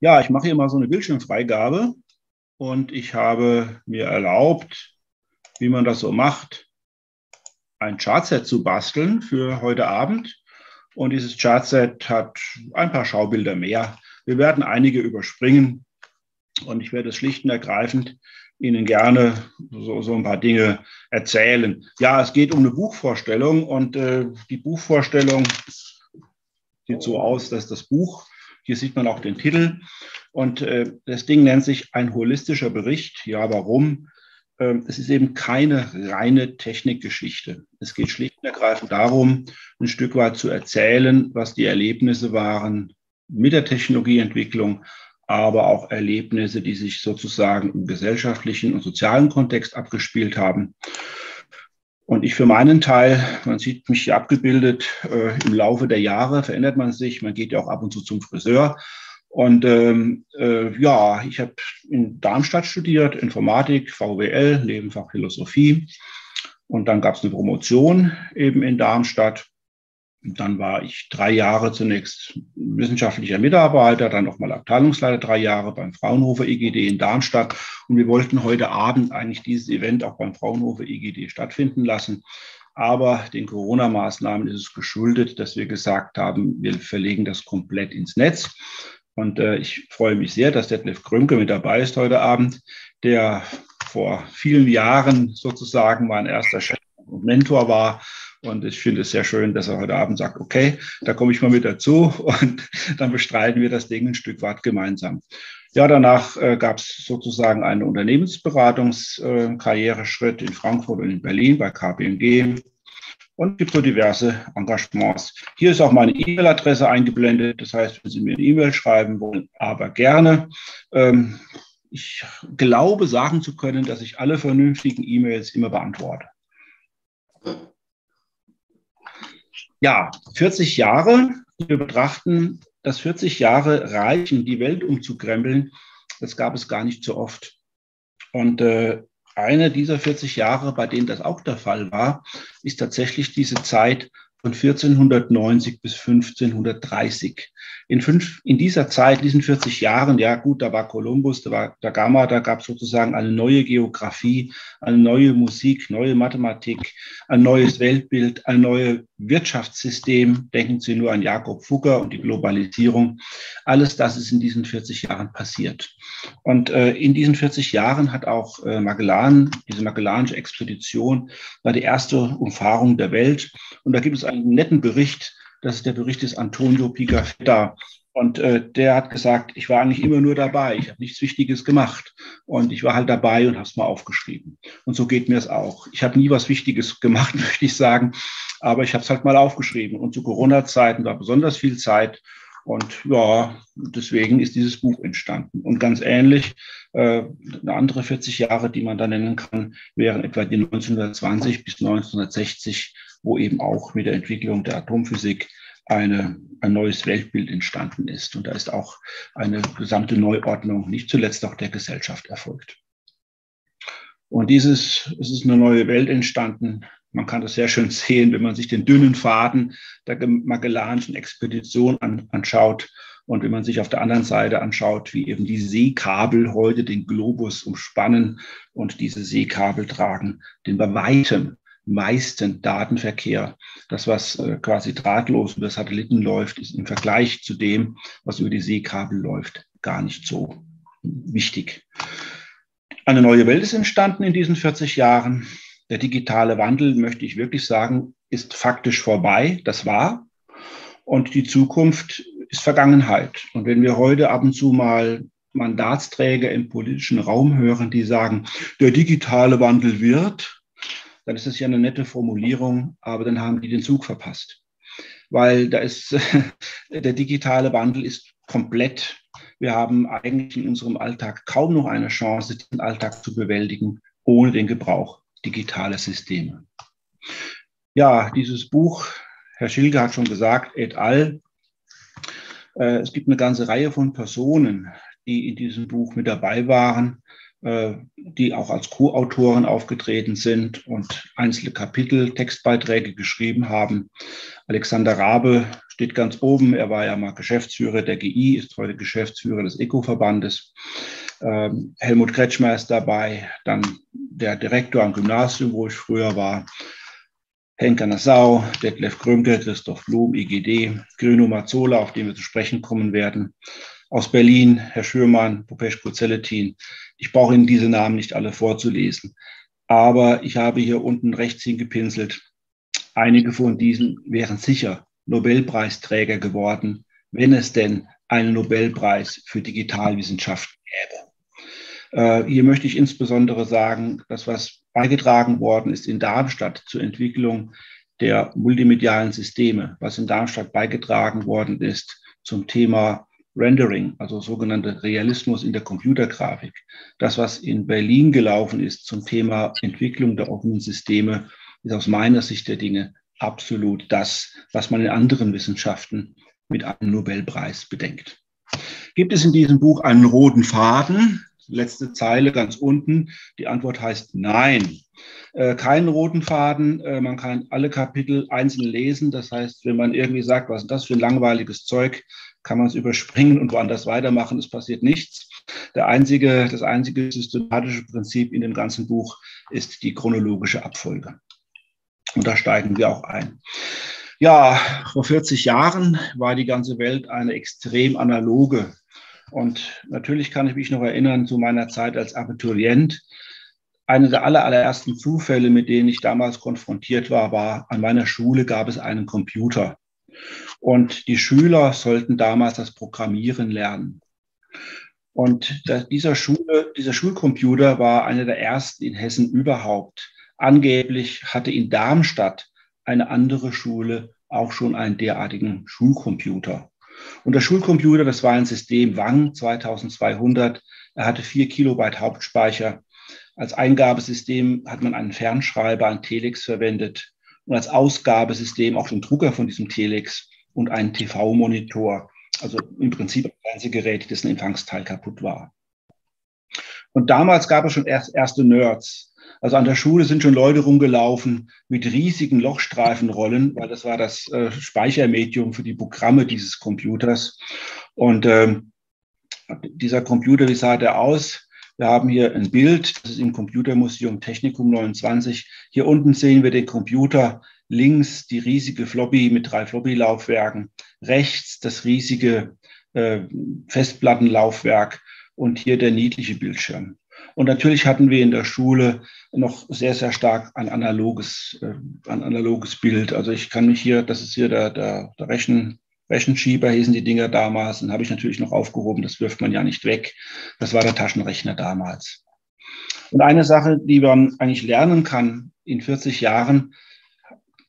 Ja, ich mache hier mal so eine Bildschirmfreigabe und ich habe mir erlaubt, wie man das so macht, ein Chartset zu basteln für heute Abend. Und dieses Chartset hat ein paar Schaubilder mehr. Wir werden einige überspringen und ich werde es schlicht und ergreifend Ihnen gerne so ein paar Dinge erzählen. Ja, es geht um eine Buchvorstellung und die Buchvorstellung sieht so aus, dass das Buch, hier sieht man auch den Titel, und das Ding nennt sich ein holistischer Bericht. Ja, warum? Es ist eben keine reine Technikgeschichte. Es geht schlicht und ergreifend darum, ein Stück weit zu erzählen, was die Erlebnisse waren mit der Technologieentwicklung, aber auch Erlebnisse, die sich sozusagen im gesellschaftlichen und sozialen Kontext abgespielt haben. Und ich für meinen Teil, man sieht mich hier abgebildet, im Laufe der Jahre verändert man sich, man geht ja auch ab und zu zum Friseur. Und ja, ich habe in Darmstadt studiert, Informatik, VWL, Nebenfach Philosophie. Und dann gab es eine Promotion eben in Darmstadt. Und dann war ich 3 Jahre zunächst wissenschaftlicher Mitarbeiter, dann nochmal Abteilungsleiter 3 Jahre beim Fraunhofer IGD in Darmstadt. Und wir wollten heute Abend eigentlich dieses Event auch beim Fraunhofer IGD stattfinden lassen. Aber den Corona-Maßnahmen ist es geschuldet, dass wir gesagt haben, wir verlegen das komplett ins Netz. Und ich freue mich sehr, dass Detlef Krömker mit dabei ist heute Abend, der vor vielen Jahren sozusagen mein erster Chef und Mentor war. Und ich finde es sehr schön, dass er heute Abend sagt, okay, da komme ich mal mit dazu und dann bestreiten wir das Ding ein Stück weit gemeinsam. Ja, danach gab es sozusagen einen Unternehmensberatungskarriereschritt in Frankfurt und in Berlin bei KPMG und gibt so diverse Engagements. Hier ist auch meine E-Mail-Adresse eingeblendet. Das heißt, wenn Sie mir eine E-Mail schreiben wollen, aber gerne. Ich glaube, sagen zu können, dass ich alle vernünftigen E-Mails immer beantworte. Ja, 40 Jahre, wir betrachten, dass 40 Jahre reichen, die Welt umzukrempeln, das gab es gar nicht so oft. Und eine dieser 40 Jahre, bei denen das auch der Fall war, ist tatsächlich diese Zeit von 1490 bis 1530. In dieser Zeit, diesen 40 Jahren, ja gut, da war Kolumbus, da war da Gama, da gab es sozusagen eine neue Geografie, eine neue Musik, neue Mathematik, ein neues Weltbild, ein neues Wirtschaftssystem. Denken Sie nur an Jakob Fugger und die Globalisierung. Alles das ist in diesen 40 Jahren passiert. Und in diesen 40 Jahren hat auch Magellan, diese magellanische Expedition, war die erste Umfahrung der Welt. Und da gibt es einen netten Bericht, das ist der Bericht des Antonio Pigafetta. Und der hat gesagt, ich war eigentlich immer nur dabei, ich habe nichts Wichtiges gemacht. Und ich war halt dabei und habe es mal aufgeschrieben. Und so geht mir es auch. Ich habe nie was Wichtiges gemacht, möchte ich sagen, aber ich habe es halt mal aufgeschrieben. Und zu Corona-Zeiten war besonders viel Zeit. Und ja, deswegen ist dieses Buch entstanden. Und ganz ähnlich, eine andere 40 Jahre, die man da nennen kann, wären etwa die 1920 bis 1960, wo eben auch mit der Entwicklung der Atomphysik ein neues Weltbild entstanden ist. Und da ist auch eine gesamte Neuordnung, nicht zuletzt auch der Gesellschaft, erfolgt. Und es ist eine neue Welt entstanden. Man kann das sehr schön sehen, wenn man sich den dünnen Faden der Magellanischen Expedition anschaut und wenn man sich auf der anderen Seite anschaut, wie eben die Seekabel heute den Globus umspannen und diese Seekabel tragen den bei weitem meisten Datenverkehr. Das, was quasi drahtlos über Satelliten läuft, ist im Vergleich zu dem, was über die Seekabel läuft, gar nicht so wichtig. Eine neue Welt ist entstanden in diesen 40 Jahren. Der digitale Wandel, möchte ich wirklich sagen, ist faktisch vorbei. Das war. Und die Zukunft ist Vergangenheit. Und wenn wir heute ab und zu mal Mandatsträger im politischen Raum hören, die sagen, der digitale Wandel wird, dann ist das ja eine nette Formulierung, aber dann haben die den Zug verpasst. Weil da ist der digitale Wandel ist komplett. Wir haben eigentlich in unserem Alltag kaum noch eine Chance, den Alltag zu bewältigen, ohne den Gebrauch digitale Systeme. Ja, dieses Buch, Herr Schilke hat schon gesagt, et al. Es gibt eine ganze Reihe von Personen, die in diesem Buch mit dabei waren. die auch als Co-Autoren aufgetreten sind und einzelne Kapitel, Textbeiträge geschrieben haben. Alexander Rabe steht ganz oben. Er war ja mal Geschäftsführer der GI, ist heute Geschäftsführer des ECO-Verbandes. Helmut Kretschmer ist dabei, dann der Direktor am Gymnasium, wo ich früher war, Henker Nassau, Detlef Krömker, Christoph Blum, IGD, Guerino Mazzola, auf den wir zu sprechen kommen werden, aus Berlin, Herr Schürmann, Popescu-Zeletin. Ich brauche Ihnen diese Namen nicht alle vorzulesen, aber ich habe hier unten rechts hingepinselt. Einige von diesen wären sicher Nobelpreisträger geworden, wenn es denn einen Nobelpreis für Digitalwissenschaften gäbe. Hier möchte ich insbesondere sagen, dass was beigetragen worden ist in Darmstadt zur Entwicklung der multimedialen Systeme, was in Darmstadt beigetragen worden ist zum Thema Rendering, also sogenannter Realismus in der Computergrafik. Das, was in Berlin gelaufen ist zum Thema Entwicklung der offenen Systeme, ist aus meiner Sicht der Dinge absolut das, was man in anderen Wissenschaften mit einem Nobelpreis bedenkt. Gibt es in diesem Buch einen roten Faden? Letzte Zeile ganz unten. Die Antwort heißt nein. Keinen roten Faden. Man kann alle Kapitel einzeln lesen. Das heißt, wenn man irgendwie sagt, was ist das für ein langweiliges Zeug, kann man es überspringen und woanders weitermachen. Es passiert nichts. Das einzige systematische Prinzip in dem ganzen Buch ist die chronologische Abfolge. Und da steigen wir auch ein. Ja, vor 40 Jahren war die ganze Welt eine extrem analoge. Und natürlich kann ich mich noch erinnern zu meiner Zeit als Abiturient. Einer der allerersten Zufälle, mit denen ich damals konfrontiert war, war, an meiner Schule gab es einen Computer. Und die Schüler sollten damals das Programmieren lernen. Und dieser Schulcomputer war einer der ersten in Hessen überhaupt. Angeblich hatte in Darmstadt eine andere Schule auch schon einen derartigen Schulcomputer. Und der Schulcomputer, das war ein System Wang 2200. Er hatte 4 Kilobyte Hauptspeicher. Als Eingabesystem hat man einen Fernschreiber, einen Telex verwendet. Und als Ausgabesystem auch den Drucker von diesem Telex und einen TV-Monitor. Also im Prinzip ein Fernsehgerät, dessen Empfangsteil kaputt war. Und damals gab es schon erste Nerds. Also an der Schule sind schon Leute rumgelaufen mit riesigen Lochstreifenrollen, weil das war das Speichermedium für die Programme dieses Computers. Und dieser Computer, wie sah der aus? Wir haben hier ein Bild, das ist im Computermuseum Technikum 29. Hier unten sehen wir den Computer, links die riesige Floppy mit 3 Floppy-Laufwerken, rechts das riesige Festplattenlaufwerk und hier der niedliche Bildschirm. Und natürlich hatten wir in der Schule noch sehr, sehr stark ein analoges Bild. Also ich kann mich hier, das ist hier der Rechenschieber, hießen die Dinger damals, den habe ich natürlich noch aufgehoben, das wirft man ja nicht weg. Das war der Taschenrechner damals. Und eine Sache, die man eigentlich lernen kann in 40 Jahren,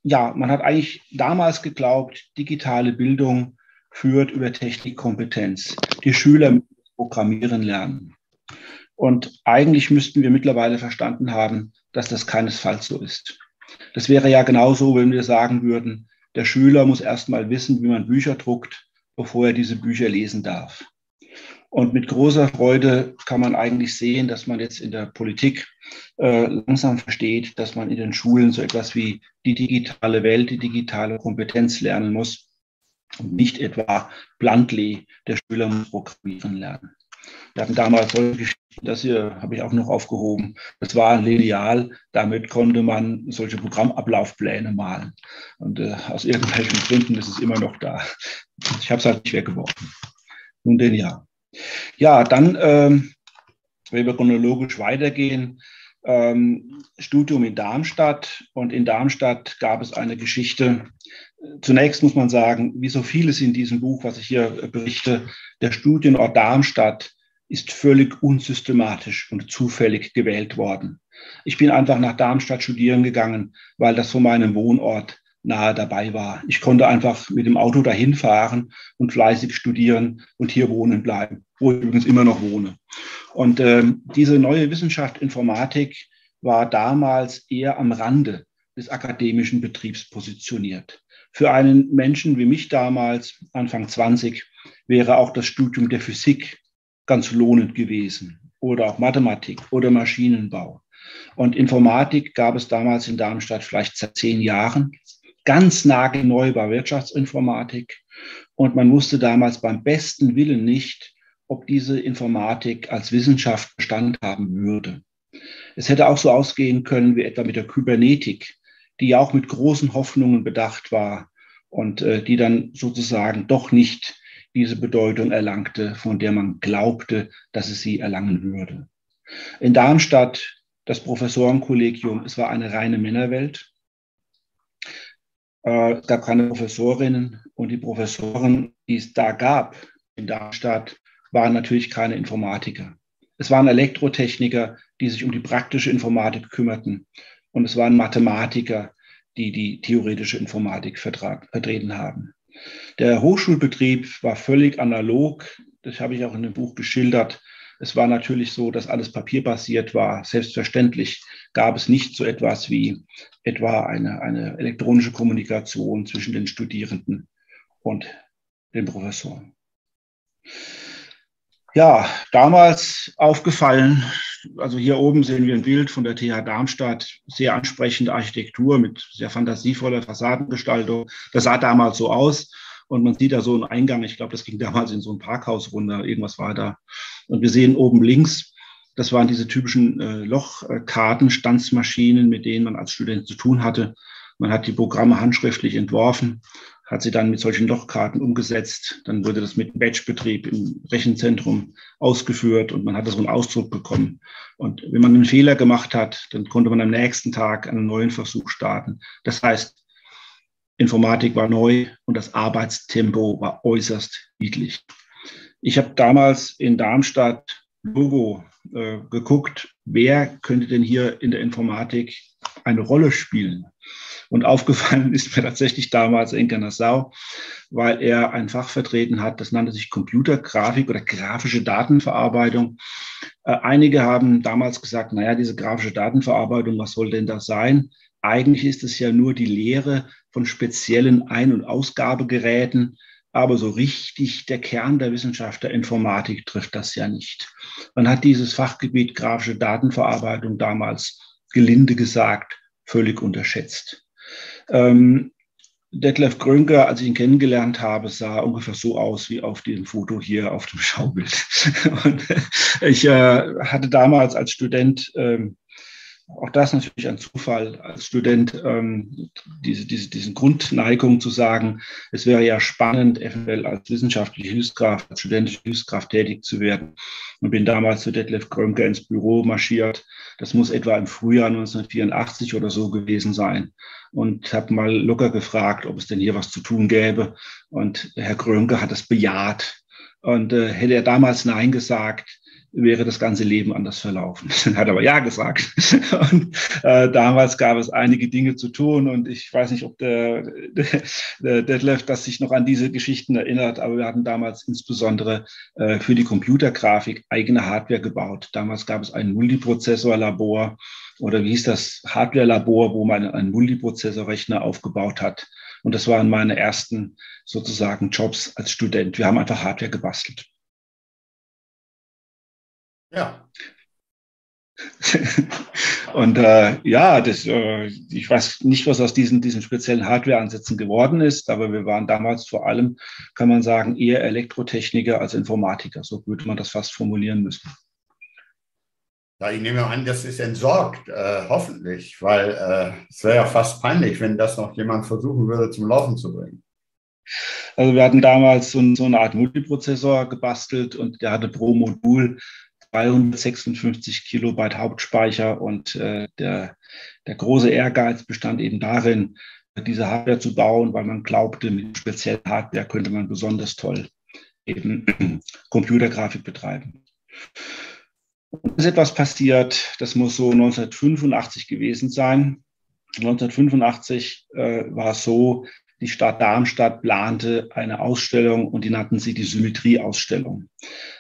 ja, man hat eigentlich damals geglaubt, digitale Bildung führt über Technikkompetenz. Die Schüler müssen Programmieren lernen. Und eigentlich müssten wir mittlerweile verstanden haben, dass das keinesfalls so ist. Das wäre ja genauso, wenn wir sagen würden, der Schüler muss erstmal wissen, wie man Bücher druckt, bevor er diese Bücher lesen darf. Und mit großer Freude kann man eigentlich sehen, dass man jetzt in der Politik langsam versteht, dass man in den Schulen so etwas wie die digitale Welt, die digitale Kompetenz lernen muss und nicht etwa bluntly, der Schüler muss programmieren lernen. Wir hatten damals solche Geschichten, das hier habe ich auch noch aufgehoben. Das war ein Lineal, damit konnte man solche Programmablaufpläne malen. Und aus irgendwelchen Gründen ist es immer noch da. Ich habe es halt nicht weggeworfen. Nun denn ja. Ja, dann, wenn wir chronologisch weitergehen, Studium in Darmstadt. Und in Darmstadt gab es eine Geschichte. Zunächst muss man sagen, wie so vieles in diesem Buch, was ich hier berichte, der Studienort Darmstadt ist völlig unsystematisch und zufällig gewählt worden. Ich bin einfach nach Darmstadt studieren gegangen, weil das von meinem Wohnort nahe dabei war. Ich konnte einfach mit dem Auto dahin fahren und fleißig studieren und hier wohnen bleiben, wo ich übrigens immer noch wohne. Und diese neue Wissenschaft Informatik war damals eher am Rande des akademischen Betriebs positioniert. Für einen Menschen wie mich damals, Anfang 20, wäre auch das Studium der Physik ganz lohnend gewesen oder auch Mathematik oder Maschinenbau. Und Informatik gab es damals in Darmstadt vielleicht seit 10 Jahren. Ganz nagelneu war Wirtschaftsinformatik. Und man wusste damals beim besten Willen nicht, ob diese Informatik als Wissenschaft Bestand haben würde. Es hätte auch so ausgehen können wie etwa mit der Kybernetik, die ja auch mit großen Hoffnungen bedacht war und die dann sozusagen doch nicht diese Bedeutung erlangte, von der man glaubte, dass es sie erlangen würde. In Darmstadt, das Professorenkollegium, es war eine reine Männerwelt. Es gab keine Professorinnen und die Professoren, die es da gab in Darmstadt, waren natürlich keine Informatiker. Es waren Elektrotechniker, die sich um die praktische Informatik kümmerten. Und es waren Mathematiker, die die theoretische Informatik vertreten haben. Der Hochschulbetrieb war völlig analog. Das habe ich auch in dem Buch geschildert. Es war natürlich so, dass alles papierbasiert war. Selbstverständlich gab es nicht so etwas wie etwa eine elektronische Kommunikation zwischen den Studierenden und den Professoren. Ja, damals aufgefallen, also hier oben sehen wir ein Bild von der TH Darmstadt, sehr ansprechende Architektur mit sehr fantasievoller Fassadengestaltung. Das sah damals so aus und man sieht da so einen Eingang, ich glaube, das ging damals in so ein Parkhaus runter, irgendwas war da. Und wir sehen oben links, das waren diese typischen Lochkartenstandsmaschinen, mit denen man als Student zu tun hatte. Man hat die Programme handschriftlich entworfen, hat sie dann mit solchen Lochkarten umgesetzt. Dann wurde das mit Batchbetrieb im Rechenzentrum ausgeführt und man hatte so einen Ausdruck bekommen. Und wenn man einen Fehler gemacht hat, dann konnte man am nächsten Tag einen neuen Versuch starten. Das heißt, Informatik war neu und das Arbeitstempo war äußerst niedlich. Ich habe damals in Darmstadt Logo geguckt, wer könnte denn hier in der Informatik eine Rolle spielen. Und aufgefallen ist mir tatsächlich damals Henker Nassau, weil er ein Fach vertreten hat, das nannte sich Computergrafik oder grafische Datenverarbeitung. Einige haben damals gesagt, naja, diese grafische Datenverarbeitung, was soll denn das sein? Eigentlich ist es ja nur die Lehre von speziellen Ein- und Ausgabegeräten, aber so richtig der Kern der Wissenschaft der Informatik trifft das ja nicht. Man hat dieses Fachgebiet grafische Datenverarbeitung damals, gelinde gesagt, völlig unterschätzt. Detlef Krömker, als ich ihn kennengelernt habe, sah ungefähr so aus wie auf dem Foto hier auf dem Schaubild. Und ich hatte damals als Student, auch das natürlich ein Zufall, als Student diesen Grundneigung zu sagen, es wäre ja spannend, eventuell als wissenschaftliche Hilfskraft, als studentische Hilfskraft tätig zu werden. Und bin damals zu Detlef Krömker ins Büro marschiert. Das muss etwa im Frühjahr 1984 oder so gewesen sein. Und habe mal locker gefragt, ob es denn hier was zu tun gäbe. Und Herr Krömker hat das bejaht. Und hätte er damals Nein gesagt, wäre das ganze Leben anders verlaufen. Hat aber ja gesagt. Und damals gab es einige Dinge zu tun und ich weiß nicht, ob der Detlef das sich noch an diese Geschichten erinnert, aber wir hatten damals insbesondere für die Computergrafik eigene Hardware gebaut. Damals gab es ein Multiprozessorlabor oder wie hieß das Hardwarelabor, wo man einen Multiprozessorrechner aufgebaut hat. Und das waren meine ersten sozusagen Jobs als Student. Wir haben einfach Hardware gebastelt. Ja. Und ja, ich weiß nicht, was aus diesen speziellen Hardware-Ansätzen geworden ist, aber wir waren damals vor allem, kann man sagen, eher Elektrotechniker als Informatiker. So würde man das fast formulieren müssen. Ja, ich nehme an, das ist entsorgt, hoffentlich, weil es wäre ja fast peinlich, wenn das noch jemand versuchen würde, zum Laufen zu bringen. Also wir hatten damals so eine Art Multiprozessor gebastelt und der hatte pro Modul 356 Kilobyte Hauptspeicher und der große Ehrgeiz bestand eben darin, diese Hardware zu bauen, weil man glaubte, mit speziellen Hardware könnte man besonders toll eben Computergrafik betreiben. Und ist etwas passiert, das muss so 1985 gewesen sein. 1985 war es so, die Stadt Darmstadt plante eine Ausstellung und die nannten sie die Symmetrieausstellung.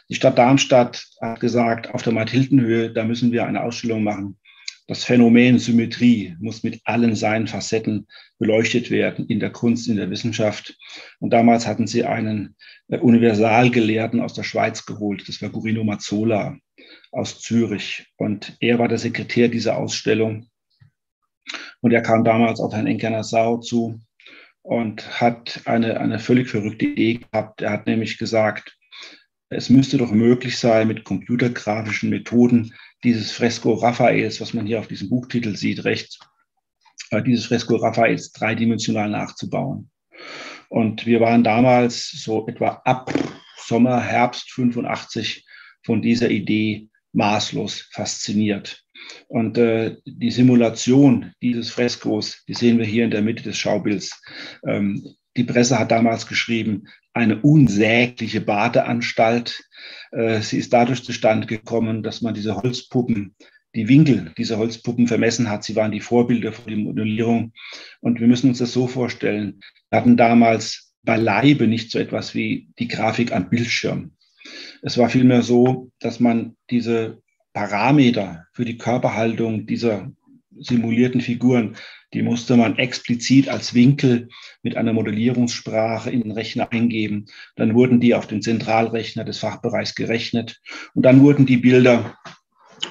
Die Stadt Darmstadt hat gesagt, auf der Mathildenhöhe, da müssen wir eine Ausstellung machen. Das Phänomen Symmetrie muss mit allen seinen Facetten beleuchtet werden, in der Kunst, in der Wissenschaft. Und damals hatten sie einen Universalgelehrten aus der Schweiz geholt, das war Guerino Mazzola. aus Zürich. Und er war der Sekretär dieser Ausstellung. Und er kam damals auf Herrn Henker Nassau zu und hat eine völlig verrückte Idee gehabt. Er hat nämlich gesagt, es müsste doch möglich sein, mit computergrafischen Methoden dieses Fresko Raphaels, was man hier auf diesem Buchtitel sieht, rechts, dieses Fresko Raphaels dreidimensional nachzubauen. Und wir waren damals so etwa ab Sommer, Herbst 85 von dieser Idee maßlos fasziniert. Und die Simulation dieses Freskos, die sehen wir hier in der Mitte des Schaubilds. Die Presse hat damals geschrieben, eine unsägliche Badeanstalt. Sie ist dadurch zustande gekommen, dass man diese Holzpuppen, die Winkel dieser Holzpuppen vermessen hat. Sie waren die Vorbilder für die Modellierung. Und wir müssen uns das so vorstellen. Wir hatten damals beileibe nicht so etwas wie die Grafik am Bildschirm. Es war vielmehr so, dass man diese Parameter für die Körperhaltung dieser simulierten Figuren, die musste man explizit als Winkel mit einer Modellierungssprache in den Rechner eingeben. Dann wurden die auf den Zentralrechner des Fachbereichs gerechnet und dann wurden die Bilder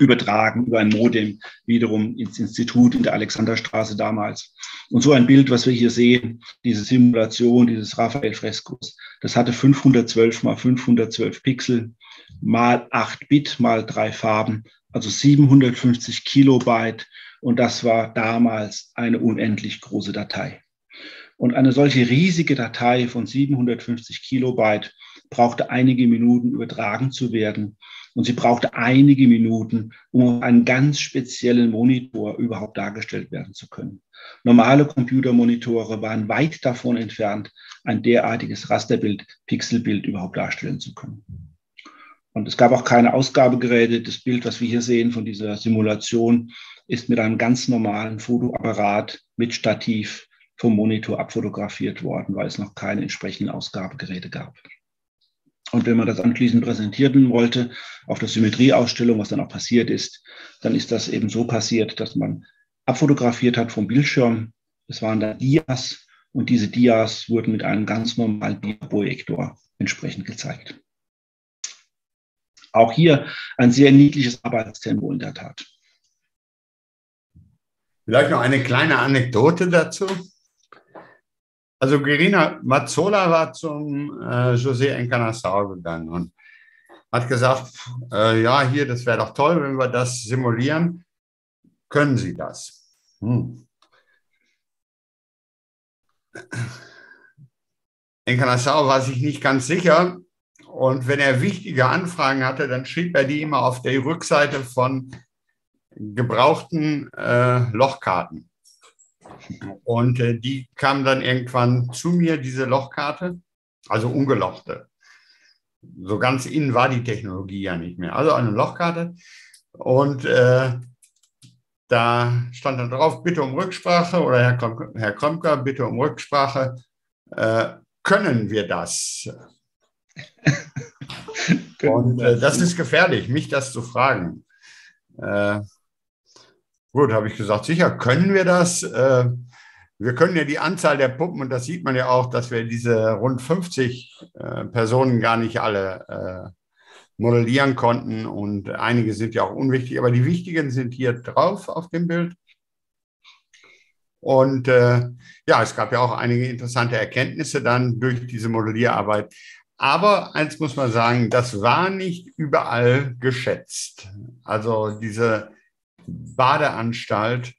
übertragen über ein Modem wiederum ins Institut in der Alexanderstraße damals. Und so ein Bild, was wir hier sehen, diese Simulation dieses Raphael-Freskos, das hatte 512 mal 512 Pixel, mal 8 Bit, mal 3 Farben, also 750 Kilobyte. Und das war damals eine unendlich große Datei. Und eine solche riesige Datei von 750 Kilobyte brauchte einige Minuten übertragen zu werden. Und sie brauchte einige Minuten, um auf einen ganz speziellen Monitor überhaupt dargestellt werden zu können. Normale Computermonitore waren weit davon entfernt, ein derartiges Rasterbild, Pixelbild überhaupt darstellen zu können. Und es gab auch keine Ausgabegeräte. Das Bild, was wir hier sehen von dieser Simulation, ist mit einem ganz normalen Fotoapparat mit Stativ vom Monitor abfotografiert worden, weil es noch keine entsprechenden Ausgabegeräte gab. Und wenn man das anschließend präsentieren wollte, auf der Symmetrieausstellung, was dann auch passiert ist, dann ist das eben so passiert, dass man abfotografiert hat vom Bildschirm. Es waren da Dias und diese Dias wurden mit einem ganz normalen Diaprojektor entsprechend gezeigt. Auch hier ein sehr niedliches Arbeitstempo in der Tat. Vielleicht noch eine kleine Anekdote dazu. Also Guerino Mazzola war zum José Encarnação gegangen und hat gesagt, ja, hier, das wäre doch toll, wenn wir das simulieren. Können Sie das? Encarnação war sich nicht ganz sicher und wenn er wichtige Anfragen hatte, dann schrieb er die immer auf die Rückseite von gebrauchten Lochkarten. Und die kam dann irgendwann zu mir, diese Lochkarte, also ungelochte. So ganz innen war die Technologie ja nicht mehr. Also eine Lochkarte. Und da stand dann drauf, bitte um Rücksprache, oder Herr Krömker, bitte um Rücksprache. Können wir das? Und das ist gefährlich, mich das zu fragen. Gut, habe ich gesagt, sicher können wir das. Wir können ja die Anzahl der Puppen, und das sieht man ja auch, dass wir diese rund 50 Personen gar nicht alle modellieren konnten. Und einige sind ja auch unwichtig, aber die wichtigen sind hier drauf auf dem Bild. Und ja, es gab ja auch einige interessante Erkenntnisse dann durch diese Modellierarbeit. Aber eins muss man sagen, das war nicht überall geschätzt. Also diese Badeanstalt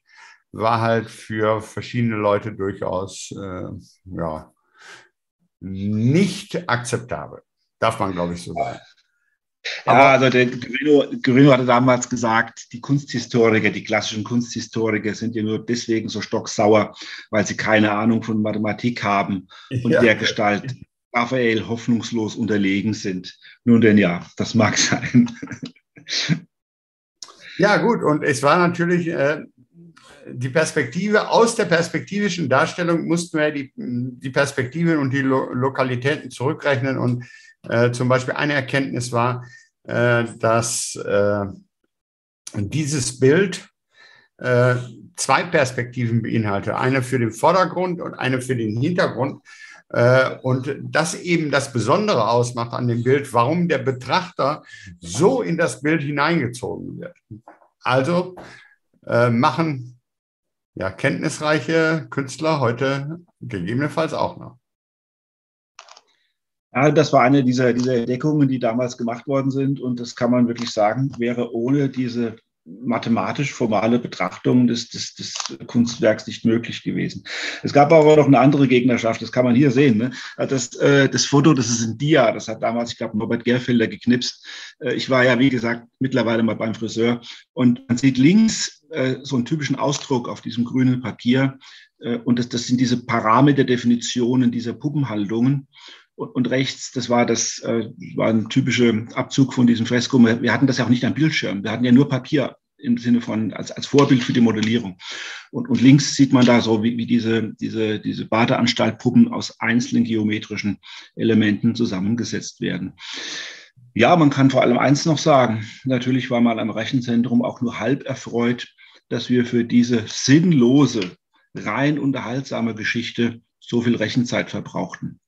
war halt für verschiedene Leute durchaus ja, nicht akzeptabel. Darf man, glaube ich, so sagen. Ja, also der Guerino hatte damals gesagt, die Kunsthistoriker, die klassischen Kunsthistoriker sind ja nur deswegen so stocksauer, weil sie keine Ahnung von Mathematik haben und ja, dergestalt Raphael hoffnungslos unterlegen sind. Nun denn ja, das mag sein. Ja, gut, und es war natürlich die Perspektive, aus der perspektivischen Darstellung mussten wir die Perspektiven und die Lokalitäten zurückrechnen. Und zum Beispiel eine Erkenntnis war, dass dieses Bild zwei Perspektiven beinhalte, eine für den Vordergrund und eine für den Hintergrund. Und das eben das Besondere ausmacht an dem Bild, warum der Betrachter so in das Bild hineingezogen wird. Also machen ja kenntnisreiche Künstler heute gegebenenfalls auch noch. Ja, das war eine dieser Entdeckungen, die damals gemacht worden sind. Und das kann man wirklich sagen, wäre ohne diese mathematisch formale Betrachtung des Kunstwerks nicht möglich gewesen. Es gab aber noch eine andere Gegnerschaft, das kann man hier sehen. Ne? Das Foto, das ist ein Dia, das hat damals, ich glaube, Norbert Gerfelder geknipst. Ich war ja, wie gesagt, mittlerweile mal beim Friseur. Und man sieht links so einen typischen Ausdruck auf diesem grünen Papier. Und das sind diese Parameterdefinitionen dieser Puppenhaltungen. Und rechts, das war ein typischer Abzug von diesem Fresko. Wir hatten das ja auch nicht am Bildschirm. Wir hatten ja nur Papier im Sinne von als Vorbild für die Modellierung. Und links sieht man da so, wie diese Badeanstaltpuppen aus einzelnen geometrischen Elementen zusammengesetzt werden. Ja, man kann vor allem eins noch sagen. Natürlich war man am Rechenzentrum auch nur halb erfreut, dass wir für diese sinnlose, rein unterhaltsame Geschichte so viel Rechenzeit verbrauchten.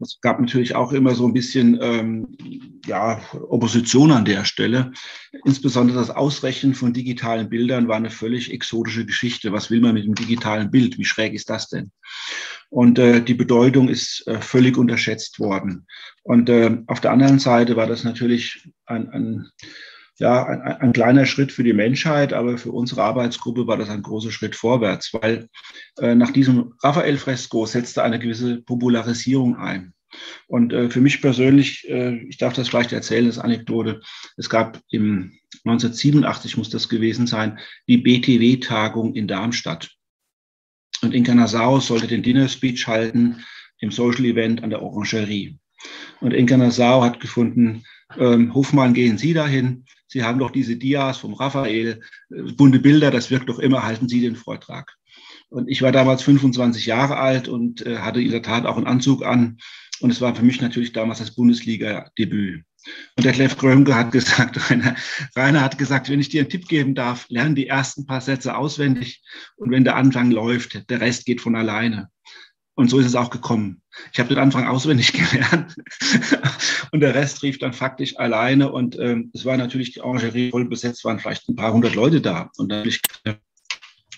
Es gab natürlich auch immer so ein bisschen Opposition an der Stelle. Insbesondere das Ausrechnen von digitalen Bildern war eine völlig exotische Geschichte. Was will man mit dem digitalen Bild? Wie schräg ist das denn? Und die Bedeutung ist völlig unterschätzt worden. Und auf der anderen Seite war das natürlich ein kleiner Schritt für die Menschheit, aber für unsere Arbeitsgruppe war das ein großer Schritt vorwärts, weil nach diesem Raphael-Fresko setzte eine gewisse Popularisierung ein. Und für mich persönlich, ich darf das vielleicht erzählen, das Anekdote, es gab im 1987, muss das gewesen sein, die BTW-Tagung in Darmstadt. Und Henker Nassau sollte den Dinner-Speech halten im Social-Event an der Orangerie. Und Henker Nassau hat gefunden, Hofmann, gehen Sie dahin. Sie haben doch diese Dias vom Raphael, bunte Bilder, das wirkt doch immer, halten Sie den Vortrag. Und ich war damals 25 Jahre alt und hatte in der Tat auch einen Anzug an. Und es war für mich natürlich damals das Bundesliga-Debüt. Und Detlef Krömker hat gesagt, Rainer hat gesagt, wenn ich dir einen Tipp geben darf, lerne die ersten paar Sätze auswendig. Und wenn der Anfang läuft, der Rest geht von alleine. Und so ist es auch gekommen. Ich habe den Anfang auswendig gelernt und der Rest rief dann faktisch alleine. Und es war natürlich die Orangerie voll besetzt, waren vielleicht ein paar hundert Leute da und natürlich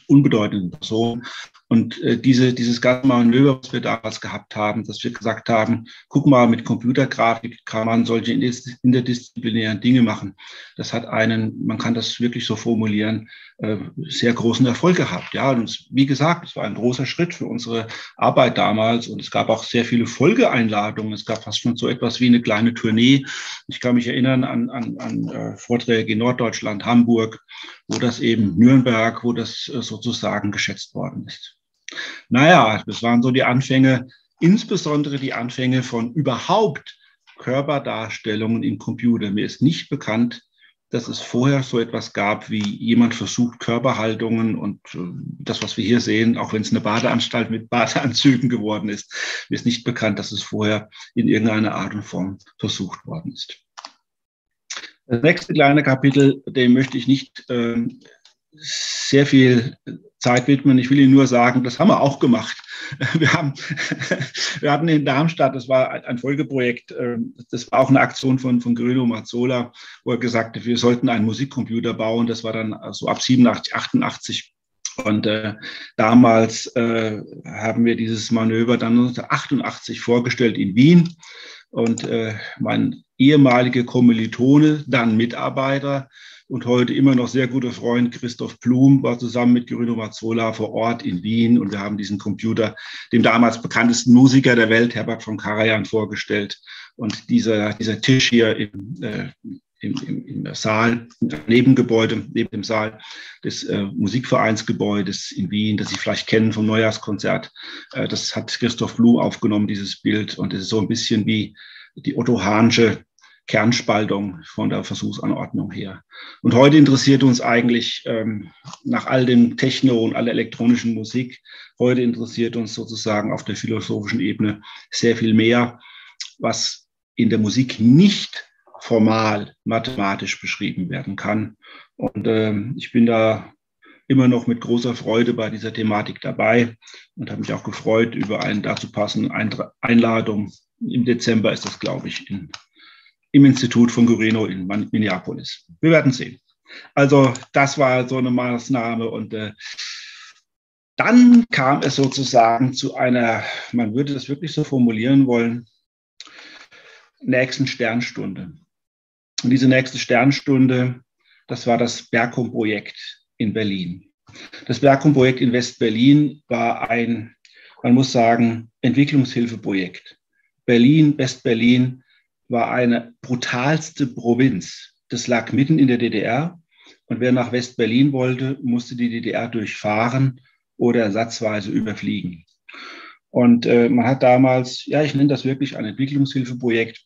unbedeutende Personen. Und dieses ganze Manöver, was wir damals gehabt haben, dass wir gesagt haben, guck mal, mit Computergrafik kann man solche interdisziplinären Dinge machen. Das hat man kann das wirklich so formulieren, sehr großen Erfolg gehabt. Ja, und wie gesagt, es war ein großer Schritt für unsere Arbeit damals. Und es gab auch sehr viele Folgeeinladungen. Es gab fast schon so etwas wie eine kleine Tournee. Ich kann mich erinnern an Vorträge in Norddeutschland, Hamburg, wo das eben Nürnberg, wo das sozusagen geschätzt worden ist. Naja, das waren so die Anfänge, insbesondere die Anfänge von überhaupt Körperdarstellungen im Computer. Mir ist nicht bekannt, dass es vorher so etwas gab, wie jemand versucht, Körperhaltungen und das, was wir hier sehen, auch wenn es eine Badeanstalt mit Badeanzügen geworden ist, mir ist nicht bekannt, dass es vorher in irgendeiner Art und Form versucht worden ist. Das nächste kleine Kapitel, dem möchte ich nicht sehr viel Zeit widmen. Ich will Ihnen nur sagen, das haben wir auch gemacht. Wir hatten in Darmstadt, das war ein Folgeprojekt, das war auch eine Aktion von Guerino Mazzola, wo er gesagt hat, wir sollten einen Musikcomputer bauen. Das war dann so ab 87, 88. Und damals haben wir dieses Manöver dann 1988 vorgestellt in Wien. Und mein ehemaliger Kommilitone, dann Mitarbeiter, und heute immer noch sehr guter Freund Christoph Blum war zusammen mit Guerino Mazzola vor Ort in Wien. Und wir haben diesen Computer dem damals bekanntesten Musiker der Welt, Herbert von Karajan, vorgestellt. Und dieser Tisch hier im Saal, im Nebengebäude, neben dem Saal des Musikvereinsgebäudes in Wien, das Sie vielleicht kennen vom Neujahrskonzert, das hat Christoph Blum aufgenommen, dieses Bild. Und es ist so ein bisschen wie die Otto-Hahnsche Kernspaltung von der Versuchsanordnung her. Und heute interessiert uns eigentlich nach all dem Techno und aller elektronischen Musik, heute interessiert uns sozusagen auf der philosophischen Ebene sehr viel mehr, was in der Musik nicht formal mathematisch beschrieben werden kann. Und ich bin da immer noch mit großer Freude bei dieser Thematik dabei und habe mich auch gefreut über eine dazu passende Einladung. Im Dezember ist das, glaube ich, im Institut von Guerino in Minneapolis. Wir werden sehen. Also das war so eine Maßnahme und dann kam es sozusagen zu einer, man würde das wirklich so formulieren wollen, nächsten Sternstunde. Und diese nächste Sternstunde, das war das BERKOM-Projekt in Berlin. Das BERKOM-Projekt in West-Berlin war ein, man muss sagen, Entwicklungshilfeprojekt. Berlin, West-Berlin war eine brutalste Provinz. Das lag mitten in der DDR und wer nach West-Berlin wollte, musste die DDR durchfahren oder ersatzweise überfliegen. Und man hat damals, ja, ich nenne das wirklich ein Entwicklungshilfeprojekt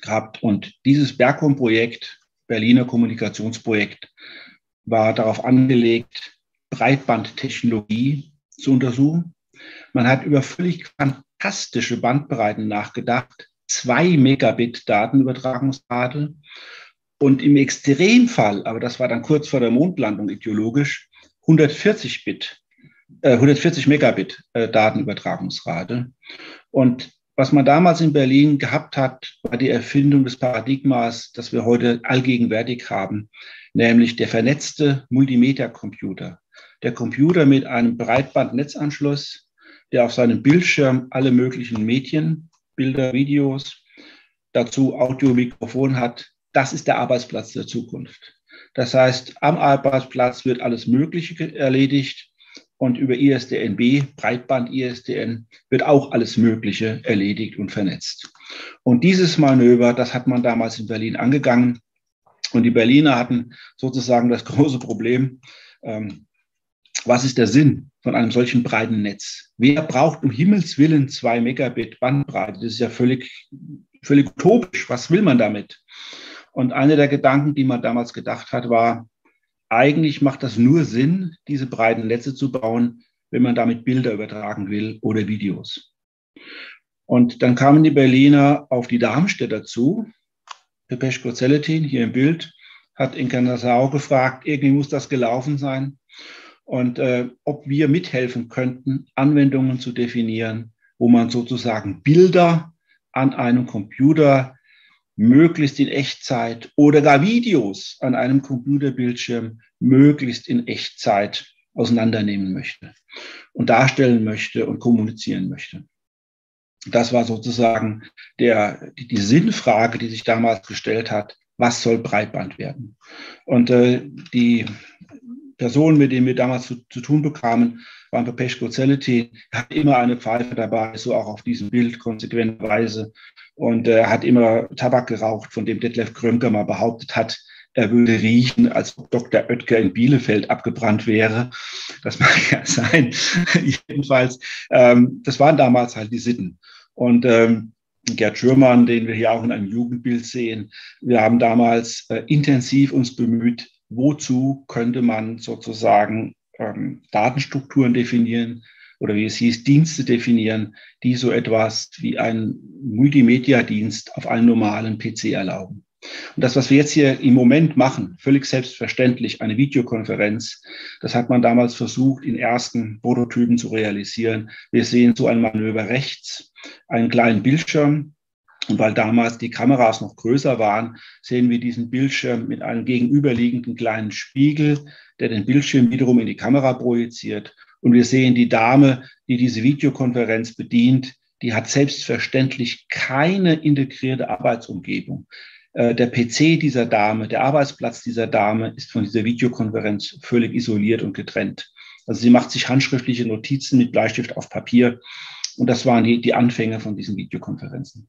gehabt. Und dieses BERKOM-Projekt, Berliner Kommunikationsprojekt, war darauf angelegt, Breitbandtechnologie zu untersuchen. Man hat über völlig fantastische Bandbreiten nachgedacht, 2 Megabit Datenübertragungsrate. Und im Extremfall, aber das war dann kurz vor der Mondlandung ideologisch, 140 Megabit Datenübertragungsrate. Und was man damals in Berlin gehabt hat, war die Erfindung des Paradigmas, das wir heute allgegenwärtig haben, nämlich der vernetzte Multimedia-Computer. Der Computer mit einem Breitbandnetzanschluss, der auf seinem Bildschirm alle möglichen Medien, Bilder, Videos, dazu Audio, Mikrofon hat. Das ist der Arbeitsplatz der Zukunft. Das heißt, am Arbeitsplatz wird alles Mögliche erledigt. Und über ISDN-B, Breitband-ISDN, wird auch alles Mögliche erledigt und vernetzt. Und dieses Manöver, das hat man damals in Berlin angegangen. Und die Berliner hatten sozusagen das große Problem, was ist der Sinn von einem solchen breiten Netz? Wer braucht um Himmels Willen 2 Megabit Bandbreite? Das ist ja völlig utopisch. Was will man damit? Und einer der Gedanken, die man damals gedacht hat, war, eigentlich macht das nur Sinn, diese breiten Netze zu bauen, wenn man damit Bilder übertragen will oder Videos. Und dann kamen die Berliner auf die Darmstädter zu. Popescu-Zeletin, hier im Bild, hat Henker Nassau gefragt, irgendwie muss das gelaufen sein. Und ob wir mithelfen könnten, Anwendungen zu definieren, wo man sozusagen Bilder an einem Computer möglichst in Echtzeit oder gar Videos an einem Computerbildschirm möglichst in Echtzeit auseinandernehmen möchte und darstellen möchte und kommunizieren möchte. Das war sozusagen die Sinnfrage, die sich damals gestellt hat, was soll Breitband werden? Und die Personen, mit denen wir damals zu tun bekamen, waren Popescu-Zeletin, hat immer eine Pfeife dabei, so auch auf diesem Bild konsequenterweise. Und er hat immer Tabak geraucht, von dem Detlef Krömker mal behauptet hat, er würde riechen, als ob Dr. Oetker in Bielefeld abgebrannt wäre. Das mag ja sein. Jedenfalls, das waren damals halt die Sitten. Und Gerd Schürmann, den wir hier auch in einem Jugendbild sehen, wir haben damals intensiv uns bemüht, wozu könnte man sozusagen Datenstrukturen definieren oder wie es hieß, Dienste definieren, die so etwas wie einen Multimedia-Dienst auf einem normalen PC erlauben. Und das, was wir jetzt hier im Moment machen, völlig selbstverständlich, eine Videokonferenz, das hat man damals versucht, in ersten Prototypen zu realisieren. Wir sehen so ein Manöver rechts, einen kleinen Bildschirm. Und weil damals die Kameras noch größer waren, sehen wir diesen Bildschirm mit einem gegenüberliegenden kleinen Spiegel, der den Bildschirm wiederum in die Kamera projiziert. Und wir sehen die Dame, die diese Videokonferenz bedient, die hat selbstverständlich keine integrierte Arbeitsumgebung. Der PC dieser Dame, der Arbeitsplatz dieser Dame ist von dieser Videokonferenz völlig isoliert und getrennt. Also sie macht sich handschriftliche Notizen mit Bleistift auf Papier. Und das waren die Anfänge von diesen Videokonferenzen.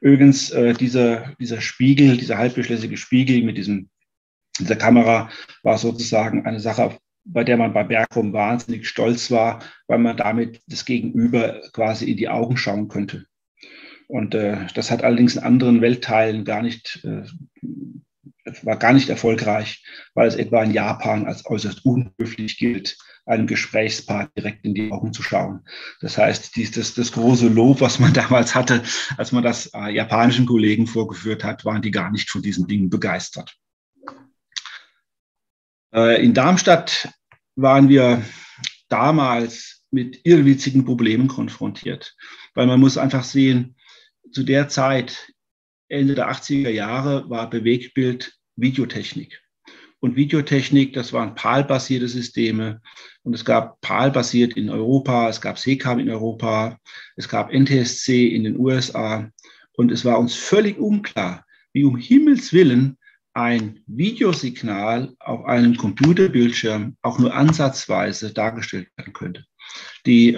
Übrigens, dieser Spiegel, dieser halbbestlässige Spiegel mit dieser Kamera war sozusagen eine Sache, bei der man bei BERKOM wahnsinnig stolz war, weil man damit das Gegenüber quasi in die Augen schauen könnte. Und das hat allerdings in anderen Weltteilen war gar nicht erfolgreich, weil es etwa in Japan als äußerst unhöflich gilt, einem Gesprächspartner direkt in die Augen zu schauen. Das heißt, das große Lob, was man damals hatte, als man das japanischen Kollegen vorgeführt hat, waren die gar nicht von diesen Dingen begeistert. In Darmstadt waren wir damals mit irrwitzigen Problemen konfrontiert. Weil man muss einfach sehen, zu der Zeit, Ende der 80er Jahre, war Bewegtbild Videotechnik. Und Videotechnik, das waren PAL-basierte Systeme. Und es gab PAL-basiert in Europa, es gab SECAM in Europa, es gab NTSC in den USA. Und es war uns völlig unklar, wie um Himmels Willen ein Videosignal auf einem Computerbildschirm auch nur ansatzweise dargestellt werden könnte. Die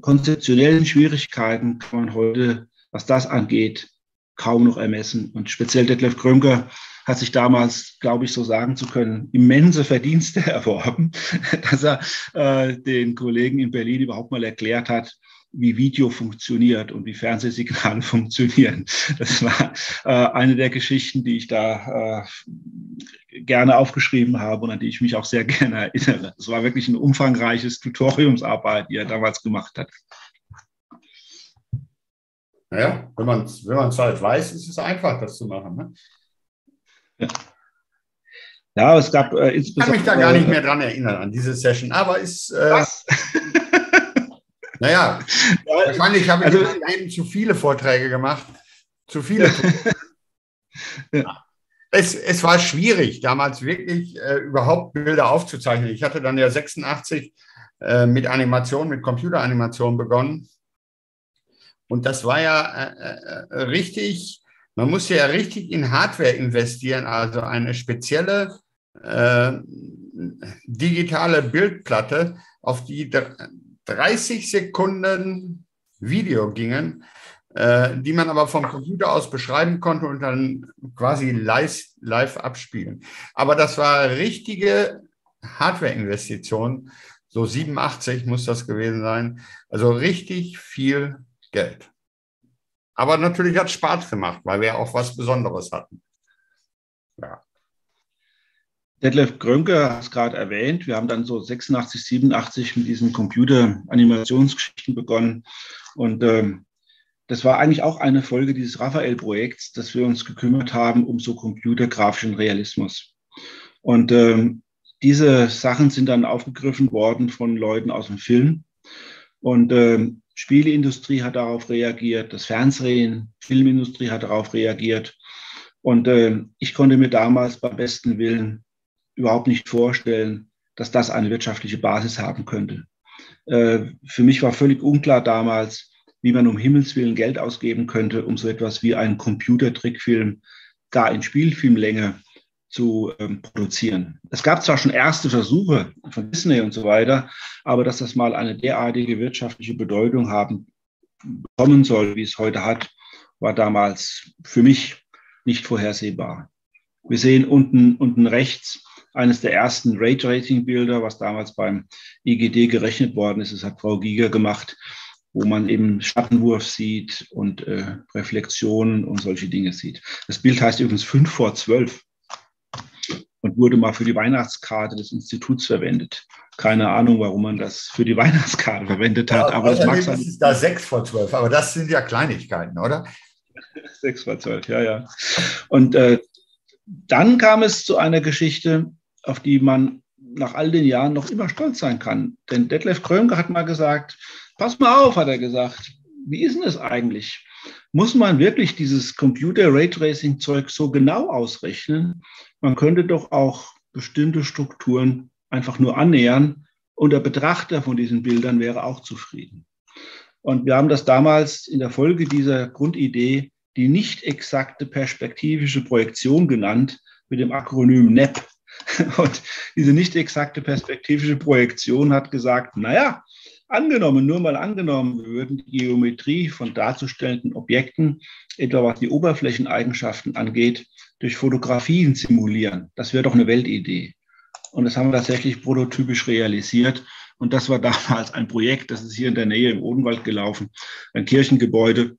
konzeptionellen Schwierigkeiten kann man heute, was das angeht, kaum noch ermessen. Und speziell Detlef Krömker hat sich damals, glaube ich, so sagen zu können, immense Verdienste erworben, dass er den Kollegen in Berlin überhaupt mal erklärt hat, wie Video funktioniert und wie Fernsehsignale funktionieren. Das war eine der Geschichten, die ich da gerne aufgeschrieben habe und an die ich mich auch sehr gerne erinnere. Es war wirklich ein umfangreiches Tutoriumsarbeit, die er damals gemacht hat. Naja, wenn man's halt weiß, ist es einfach, das zu machen. Ne? Ja. Ja, es gab insbesondere... Ich kann mich da gar nicht mehr dran erinnern, an diese Session, aber ist... Was? Naja, wahrscheinlich habe ich zu viele Vorträge gemacht. Zu viele. Ja. Es war schwierig, damals wirklich überhaupt Bilder aufzuzeichnen. Ich hatte dann ja 86 mit Animation, mit Computeranimation begonnen. Und das war ja richtig, man musste ja richtig in Hardware investieren, also eine spezielle digitale Bildplatte, auf die 30 Sekunden Video gingen, die man aber vom Computer aus beschreiben konnte und dann quasi live abspielen. Aber das war richtige Hardware-Investition, so 87 muss das gewesen sein, also richtig viel Geld. Aber natürlich hat es Spaß gemacht, weil wir auch was Besonderes hatten. Ja. Detlef Krömker hat es gerade erwähnt, wir haben dann so 86, 87 mit diesen Computeranimationsgeschichten begonnen und das war eigentlich auch eine Folge dieses Raphael-Projekts, dass wir uns gekümmert haben um so computergrafischen Realismus. Und diese Sachen sind dann aufgegriffen worden von Leuten aus dem Film und Spieleindustrie hat darauf reagiert, das Fernsehen, Filmindustrie hat darauf reagiert. Und ich konnte mir damals beim besten Willen überhaupt nicht vorstellen, dass das eine wirtschaftliche Basis haben könnte. Für mich war völlig unklar damals, wie man um Himmels Willen Geld ausgeben könnte, um so etwas wie einen Computertrickfilm, gar in Spielfilmlänge zu produzieren. Es gab zwar schon erste Versuche von Disney und so weiter, aber dass das mal eine derartige wirtschaftliche Bedeutung bekommen soll, wie es heute hat, war damals für mich nicht vorhersehbar. Wir sehen unten rechts eines der ersten Raytracing-Bilder, was damals beim IGD gerechnet worden ist. Das hat Frau Giger gemacht, wo man eben Schattenwurf sieht und Reflexionen und solche Dinge sieht. Das Bild heißt übrigens 5 vor 12. Und wurde mal für die Weihnachtskarte des Instituts verwendet. Keine Ahnung, warum man das für die Weihnachtskarte verwendet hat. Ja, aber das mag sein. Das ist da 6 vor 12, aber das sind ja Kleinigkeiten, oder? 6 vor 12, ja, ja. Und dann kam es zu einer Geschichte, auf die man nach all den Jahren noch immer stolz sein kann. Denn Detlef Krömker hat mal gesagt, pass mal auf, hat er gesagt, wie ist denn das eigentlich? Muss man wirklich dieses Computer-Raytracing-Zeug so genau ausrechnen? Man könnte doch auch bestimmte Strukturen einfach nur annähern und der Betrachter von diesen Bildern wäre auch zufrieden. Und wir haben das damals in der Folge dieser Grundidee die nicht exakte perspektivische Projektion genannt mit dem Akronym NEP. Und diese nicht exakte perspektivische Projektion hat gesagt, naja, angenommen, nur mal angenommen, wir würden die Geometrie von darzustellenden Objekten, etwa was die Oberflächeneigenschaften angeht, durch Fotografien simulieren. Das wäre doch eine Weltidee. Und das haben wir tatsächlich prototypisch realisiert. Und das war damals ein Projekt, das ist hier in der Nähe im Odenwald gelaufen, ein Kirchengebäude.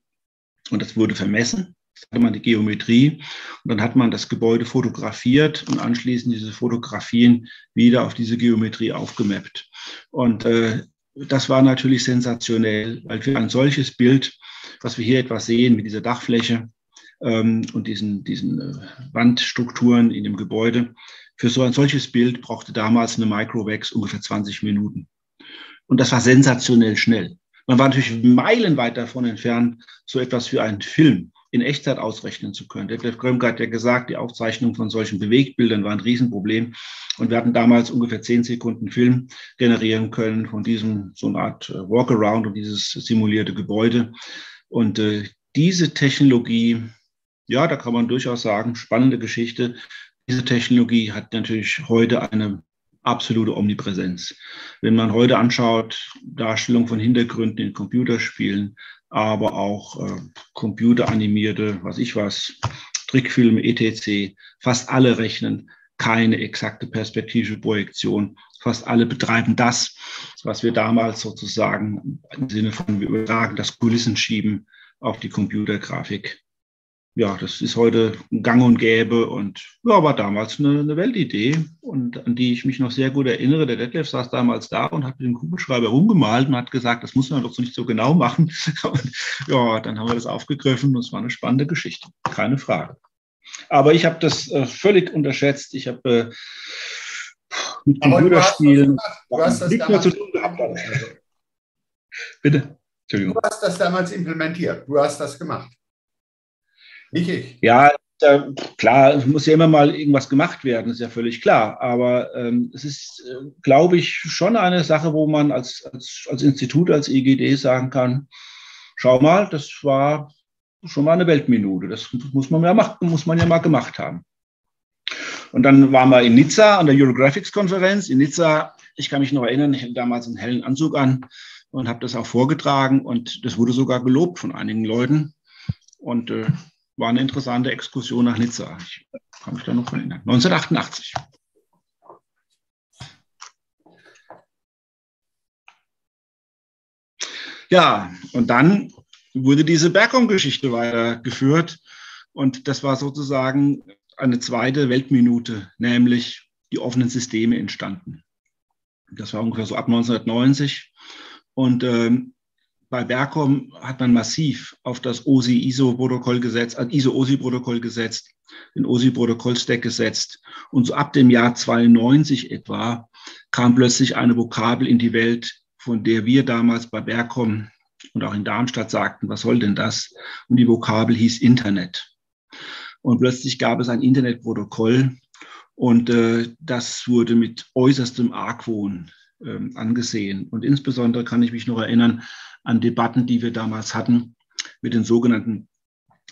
Und das wurde vermessen. Da hatte man die Geometrie und dann hat man das Gebäude fotografiert und anschließend diese Fotografien wieder auf diese Geometrie aufgemappt. Und das war natürlich sensationell, weil für ein solches Bild, was wir hier etwas sehen mit dieser Dachfläche und diesen Wandstrukturen in dem Gebäude, Für so ein solches Bild brauchte damals eine Microvax ungefähr 20 Minuten. Und das war sensationell schnell. Man war natürlich meilenweit davon entfernt, so etwas für einen Film in Echtzeit ausrechnen zu können. Detlef Krömker hat ja gesagt, die Aufzeichnung von solchen Bewegtbildern war ein Riesenproblem. Und wir hatten damals ungefähr 10 Sekunden Film generieren können von diesem, so eine Art Walkaround und dieses simulierte Gebäude. Und diese Technologie, ja, da kann man durchaus sagen, spannende Geschichte. Diese Technologie hat natürlich heute eine absolute Omnipräsenz. Wenn man heute anschaut, Darstellung von Hintergründen in Computerspielen, aber auch computeranimierte, Trickfilme, etc. Fast alle rechnen keine exakte perspektivische Projektion. Fast alle betreiben das, was wir damals sozusagen im Sinne von, wir übertragen das Kulissenschieben auf die Computergrafik. Ja, das ist heute gang und gäbe und ja, war damals eine Weltidee und an die ich mich noch sehr gut erinnere. Der Detlef saß damals da und hat mit dem Kugelschreiber rumgemalt und hat gesagt, das muss man doch so nicht so genau machen. Und ja, dann haben wir das aufgegriffen und es war eine spannende Geschichte, keine Frage. Aber ich habe das völlig unterschätzt. Ich habe mit Computerspielen nichts mehr zu tun gehabt. Also. Bitte? Entschuldigung. Du hast das damals implementiert, du hast das gemacht. Nicht? Ja, klar, muss ja immer mal irgendwas gemacht werden, ist ja völlig klar. Aber es ist, glaube ich, schon eine Sache, wo man als Institut, als IGD sagen kann, schau mal, das war schon mal eine Weltminute. Das muss man ja mal gemacht haben. Und dann waren wir in Nizza an der Eurographics-Konferenz. In Nizza, ich kann mich noch erinnern, ich hatte damals einen hellen Anzug an und habe das auch vorgetragen. Und das wurde sogar gelobt von einigen Leuten. Und war eine interessante Exkursion nach Nizza. Ich kann mich da noch dran erinnern. 1988. Ja, und dann wurde diese BERKOM-Geschichte weitergeführt. Und das war sozusagen eine zweite Weltminute, nämlich die offenen Systeme entstanden. Das war ungefähr so ab 1990. Und bei BERKOM hat man massiv auf das OSI-ISO-Protokoll gesetzt, ISO-OSI-Protokoll gesetzt, den OSI-Protokoll-Stack gesetzt. Und so ab dem Jahr 92 etwa kam plötzlich eine Vokabel in die Welt, von der wir damals bei BERKOM und auch in Darmstadt sagten, was soll denn das? Und die Vokabel hieß Internet. Und plötzlich gab es ein Internetprotokoll und das wurde mit äußerstem Argwohn angesehen. Und insbesondere kann ich mich noch erinnern an Debatten, die wir damals hatten mit den sogenannten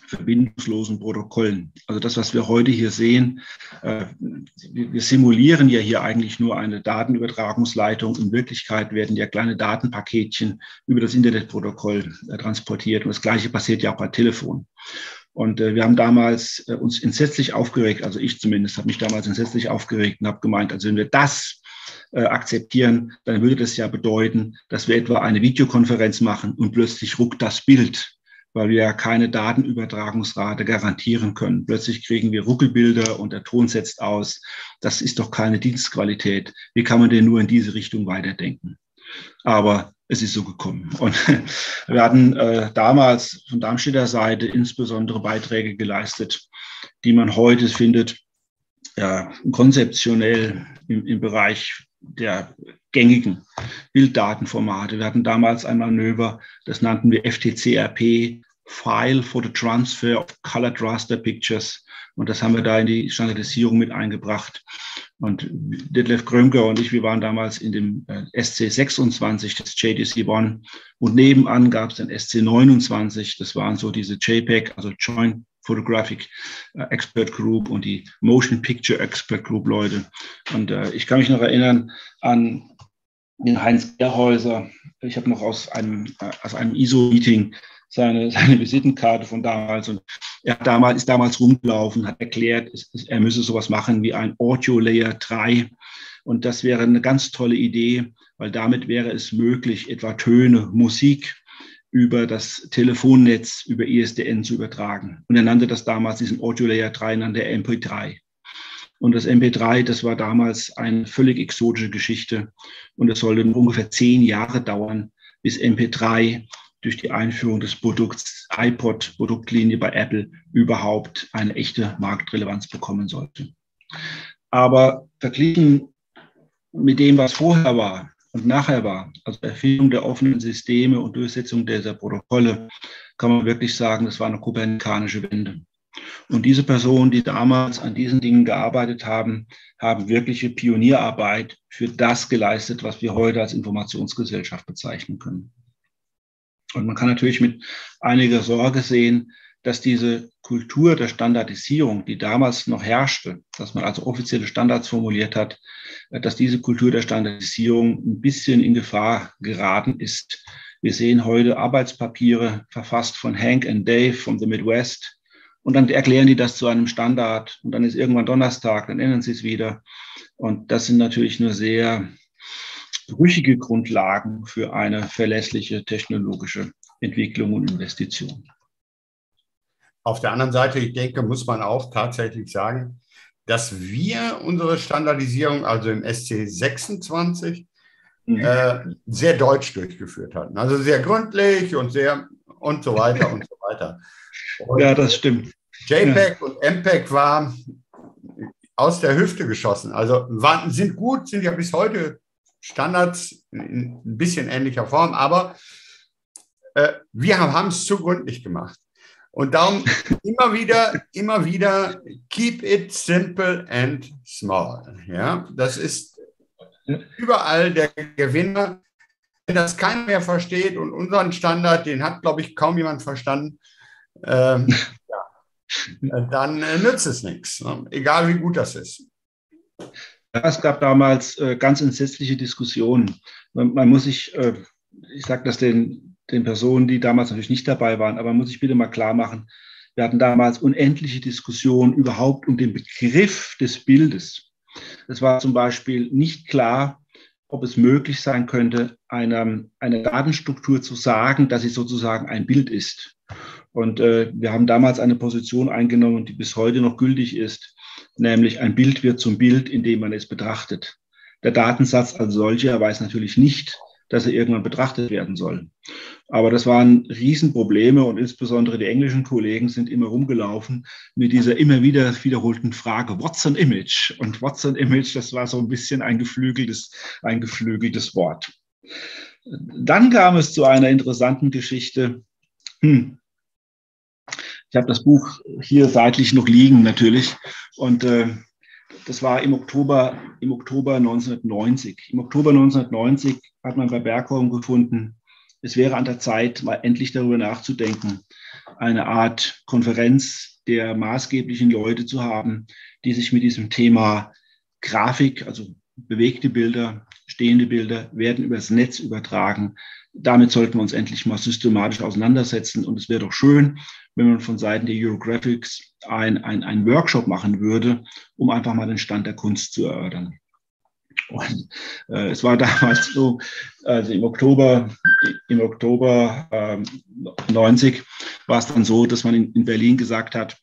verbindungslosen Protokollen. Also das, was wir heute hier sehen, wir simulieren ja hier eigentlich nur eine Datenübertragungsleitung. In Wirklichkeit werden ja kleine Datenpaketchen über das Internetprotokoll transportiert. Und das Gleiche passiert ja auch bei Telefon. Und wir haben damals uns entsetzlich aufgeregt, also ich zumindest habe mich damals entsetzlich aufgeregt und habe gemeint, also wenn wir das akzeptieren, dann würde das ja bedeuten, dass wir etwa eine Videokonferenz machen und plötzlich ruckt das Bild, weil wir ja keine Datenübertragungsrate garantieren können. Plötzlich kriegen wir Ruckelbilder und der Ton setzt aus. Das ist doch keine Dienstqualität. Wie kann man denn nur in diese Richtung weiterdenken? Aber es ist so gekommen. Und wir hatten damals von Darmstädter Seite insbesondere Beiträge geleistet, die man heute findet, ja, konzeptionell im Bereich der gängigen Bilddatenformate. Wir hatten damals ein Manöver, das nannten wir FTCRP, File for the Transfer of Colored Raster Pictures. Und das haben wir da in die Standardisierung mit eingebracht. Und Detlef Krömker und ich, wir waren damals in dem SC26 des JDC1 und nebenan gab es den SC29. Das waren so diese JPEG, also Joint Photographic Expert Group und die Motion Picture Expert Group Leute. Und ich kann mich noch erinnern an den Heinz Gerhäuser. Ich habe noch aus einem ISO-Meeting seine Visitenkarte von damals. Und er ist damals rumgelaufen, hat erklärt, er müsse sowas machen wie ein Audio Layer 3. Und das wäre eine ganz tolle Idee, weil damit wäre es möglich, etwa Töne, Musik über das Telefonnetz, über ISDN zu übertragen. Und er nannte das damals, diesen Audio Layer 3, nannte er MP3. Und das MP3, das war damals eine völlig exotische Geschichte. Und es sollte ungefähr 10 Jahre dauern, bis MP3 durch die Einführung des Produkts iPod, Produktlinie bei Apple, überhaupt eine echte Marktrelevanz bekommen sollte. Aber verglichen mit dem, was vorher war und nachher war, also Erfindung der offenen Systeme und Durchsetzung dieser Protokolle, kann man wirklich sagen, das war eine kopernikanische Wende. Und diese Personen, die damals an diesen Dingen gearbeitet haben, haben wirkliche Pionierarbeit für das geleistet, was wir heute als Informationsgesellschaft bezeichnen können. Und man kann natürlich mit einiger Sorge sehen, dass diese Kultur der Standardisierung, die damals noch herrschte, dass man also offizielle Standards formuliert hat, dass diese Kultur der Standardisierung ein bisschen in Gefahr geraten ist. Wir sehen heute Arbeitspapiere verfasst von Hank and Dave from the Midwest, und dann erklären die das zu einem Standard und dann ist irgendwann Donnerstag, dann ändern sie es wieder. Und das sind natürlich nur sehr brüchige Grundlagen für eine verlässliche technologische Entwicklung und Investition. Auf der anderen Seite, ich denke, muss man auch tatsächlich sagen, dass wir unsere Standardisierung, also im SC26, sehr deutsch durchgeführt hatten. Also sehr gründlich und sehr und so weiter und so weiter. Und ja, das stimmt. JPEG und MPEG war aus der Hüfte geschossen. Also sind gut, sind ja bis heute Standards in ein bisschen ähnlicher Form, aber wir haben es zu gründlich gemacht. Und darum immer wieder, keep it simple and small. Ja, das ist überall der Gewinner. Wenn das keiner mehr versteht und unseren Standard, den hat, glaube ich, kaum jemand verstanden, dann nützt es nichts, ne? Egal wie gut das ist. Ja, es gab damals ganz entsetzliche Diskussionen. Man muss sich, ich sage das den Personen, die damals natürlich nicht dabei waren, aber man muss sich bitte mal klar machen, wir hatten damals unendliche Diskussionen überhaupt um den Begriff des Bildes. Es war zum Beispiel nicht klar, ob es möglich sein könnte, einer Datenstruktur zu sagen, dass sie sozusagen ein Bild ist. Und wir haben damals eine Position eingenommen, die bis heute noch gültig ist, nämlich ein Bild wird zum Bild, indem man es betrachtet. Der Datensatz als solcher weiß natürlich nicht, dass er irgendwann betrachtet werden soll. Aber das waren Riesenprobleme und insbesondere die englischen Kollegen sind immer rumgelaufen mit dieser immer wieder wiederholten Frage, what's an image? Und what's an image, das war so ein bisschen ein geflügeltes Wort. Dann kam es zu einer interessanten Geschichte. Ich habe das Buch hier seitlich noch liegen natürlich und das war im Oktober 1990. Im Oktober 1990 hat man bei BERKOM gefunden, es wäre an der Zeit, mal endlich darüber nachzudenken, eine Art Konferenz der maßgeblichen Leute zu haben, die sich mit diesem Thema Grafik, also bewegte Bilder, stehende Bilder, werden übers Netz übertragen. Damit sollten wir uns endlich mal systematisch auseinandersetzen. Und es wäre doch schön, wenn man von Seiten der Eurographics einen Workshop machen würde, um einfach mal den Stand der Kunst zu erörtern. Und es war damals so, also im Oktober 90 war es dann so, dass man in Berlin gesagt hat,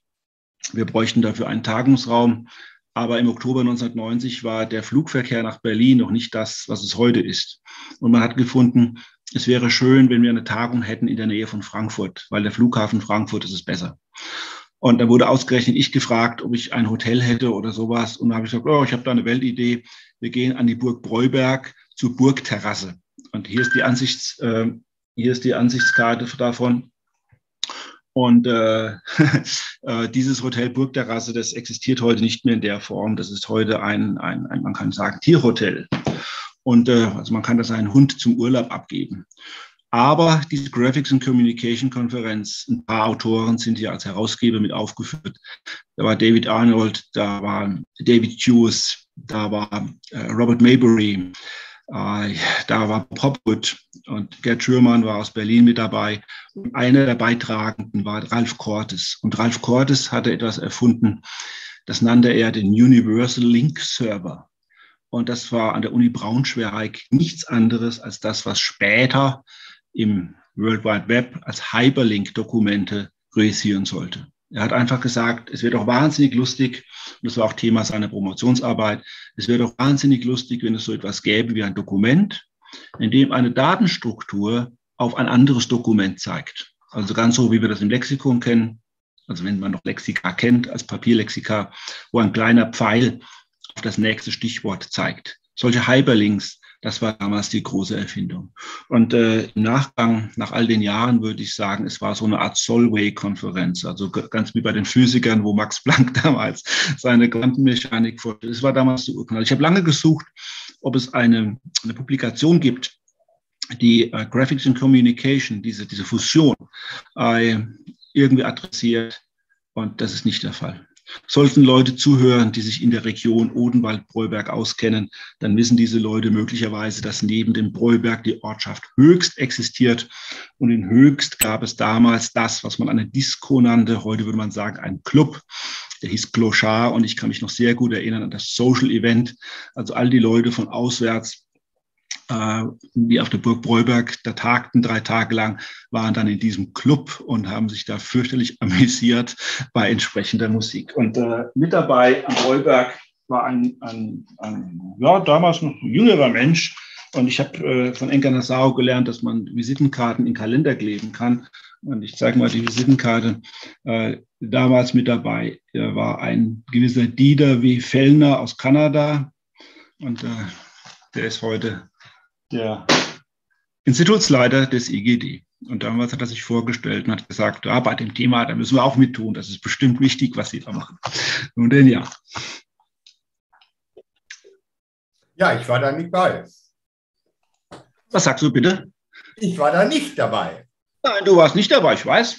wir bräuchten dafür einen Tagungsraum. Aber im Oktober 1990 war der Flugverkehr nach Berlin noch nicht das, was es heute ist. Und man hat gefunden, es wäre schön, wenn wir eine Tagung hätten in der Nähe von Frankfurt, weil der Flughafen Frankfurt ist es besser. Und dann wurde ausgerechnet ich gefragt, ob ich ein Hotel hätte oder sowas. Und dann habe ich gesagt, oh, ich habe da eine Weltidee. Wir gehen an die Burg Breuberg zur Burgterrasse. Und hier ist die Ansichtskarte davon. Und dieses Hotel Burgterrasse, das existiert heute nicht mehr in der Form. Das ist heute ein man kann sagen, Tierhotel. Und also man kann da seinen Hund zum Urlaub abgeben. Aber diese Graphics and Communication Konferenz, ein paar Autoren sind hier als Herausgeber mit aufgeführt. Da war David Arnold, da war David Hughes, da war Robert Maybury, da war Bob Hopwood und Gerd Schürmann war aus Berlin mit dabei. Und einer der Beitragenden war Ralf Cordes. Und Ralf Cordes hatte etwas erfunden, das nannte er den Universal Link Server. Und das war an der Uni Braunschweig nichts anderes als das, was später im World Wide Web als Hyperlink-Dokumente realisieren sollte. Er hat einfach gesagt, es wird doch wahnsinnig lustig, und das war auch Thema seiner Promotionsarbeit, es wäre doch wahnsinnig lustig, wenn es so etwas gäbe wie ein Dokument, in dem eine Datenstruktur auf ein anderes Dokument zeigt. Also ganz so, wie wir das im Lexikon kennen, also wenn man noch Lexika kennt, als Papierlexika, wo ein kleiner Pfeil auf das nächste Stichwort zeigt. Solche Hyperlinks, das war damals die große Erfindung. Und im Nachgang, nach all den Jahren, würde ich sagen, es war so eine Art Solvay-Konferenz, also ganz wie bei den Physikern, wo Max Planck damals seine Quantenmechanik vorstellte. Es war damals so. Ich habe lange gesucht, ob es eine Publikation gibt, die Graphics and Communication, diese Fusion, irgendwie adressiert. Und das ist nicht der Fall. Sollten Leute zuhören, die sich in der Region Odenwald-Breuberg auskennen, dann wissen diese Leute möglicherweise, dass neben dem Breuberg die Ortschaft Höchst existiert. Und in Höchst gab es damals das, was man eine Disco nannte. Heute würde man sagen, einen Club. Der hieß Clochard und ich kann mich noch sehr gut erinnern an das Social Event. Also all die Leute von auswärts, die auf der Burg Breuberg da tagten, 3 Tage lang, waren dann in diesem Club und haben sich da fürchterlich amüsiert bei entsprechender Musik. Und mit dabei am Breuberg war ein damals noch jüngerer Mensch. Und ich habe von Henker Nassau gelernt, dass man Visitenkarten in Kalender kleben kann. Und ich zeige mal die Visitenkarte. Damals mit dabei war ein gewisser Dieter W. Fellner aus Kanada. Und der ist heute der Institutsleiter des IGD. Und damals hat er sich vorgestellt und hat gesagt, ja, bei dem Thema, da müssen wir auch mit tun. Das ist bestimmt wichtig, was Sie da machen. Nun denn ja. Ja, ich war da nicht bei. Was sagst du bitte? Ich war da nicht dabei. Nein, du warst nicht dabei, ich weiß.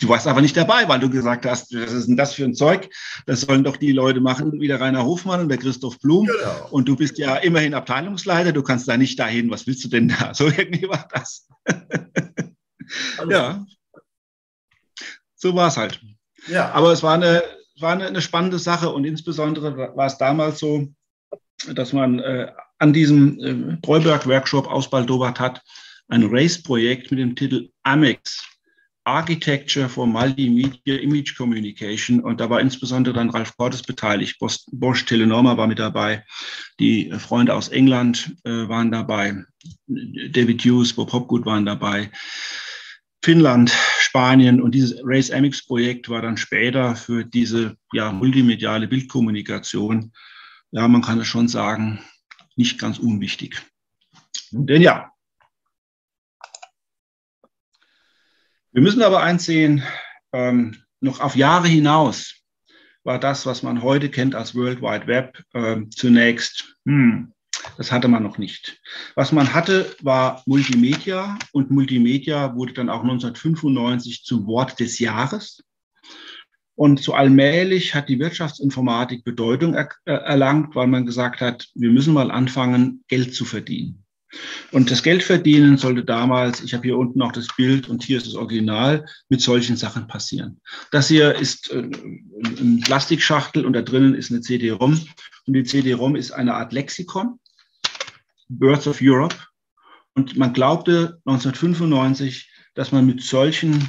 Du warst aber nicht dabei, weil du gesagt hast, was ist denn das für ein Zeug? Das sollen doch die Leute machen, wie der Rainer Hofmann und der Christoph Blum. Genau. Und du bist ja immerhin Abteilungsleiter, du kannst da nicht dahin. Was willst du denn da? So irgendwie war das. Also, ja, so war es halt. Ja. Aber es war eine spannende Sache und insbesondere war es damals so, dass man an diesem Breuberg-Workshop ausbaldobert hat, ein RACE-Projekt mit dem Titel AMEX, Architecture for Multimedia Image Communication. Und da war insbesondere dann Ralf Cordes beteiligt. Bosch Telenorma war mit dabei. Die Freunde aus England waren dabei. David Hughes, Bob Hopgood waren dabei. Finnland, Spanien. Und dieses RACE-AMEX-Projekt war dann später für diese multimediale Bildkommunikation, ja, man kann es schon sagen, nicht ganz unwichtig. Denn ja, wir müssen aber einsehen, noch auf Jahre hinaus war das, was man heute kennt als World Wide Web, zunächst, das hatte man noch nicht. Was man hatte, war Multimedia und Multimedia wurde dann auch 1995 zum Wort des Jahres. Und so allmählich hat die Wirtschaftsinformatik Bedeutung erlangt, weil man gesagt hat, wir müssen mal anfangen, Geld zu verdienen. Und das Geldverdienen sollte damals, ich habe hier unten auch das Bild und hier ist das Original, mit solchen Sachen passieren. Das hier ist eine Plastikschachtel und da drinnen ist eine CD-ROM. Und die CD-ROM ist eine Art Lexikon, Birth of Europe. Und man glaubte 1995, dass man mit solchen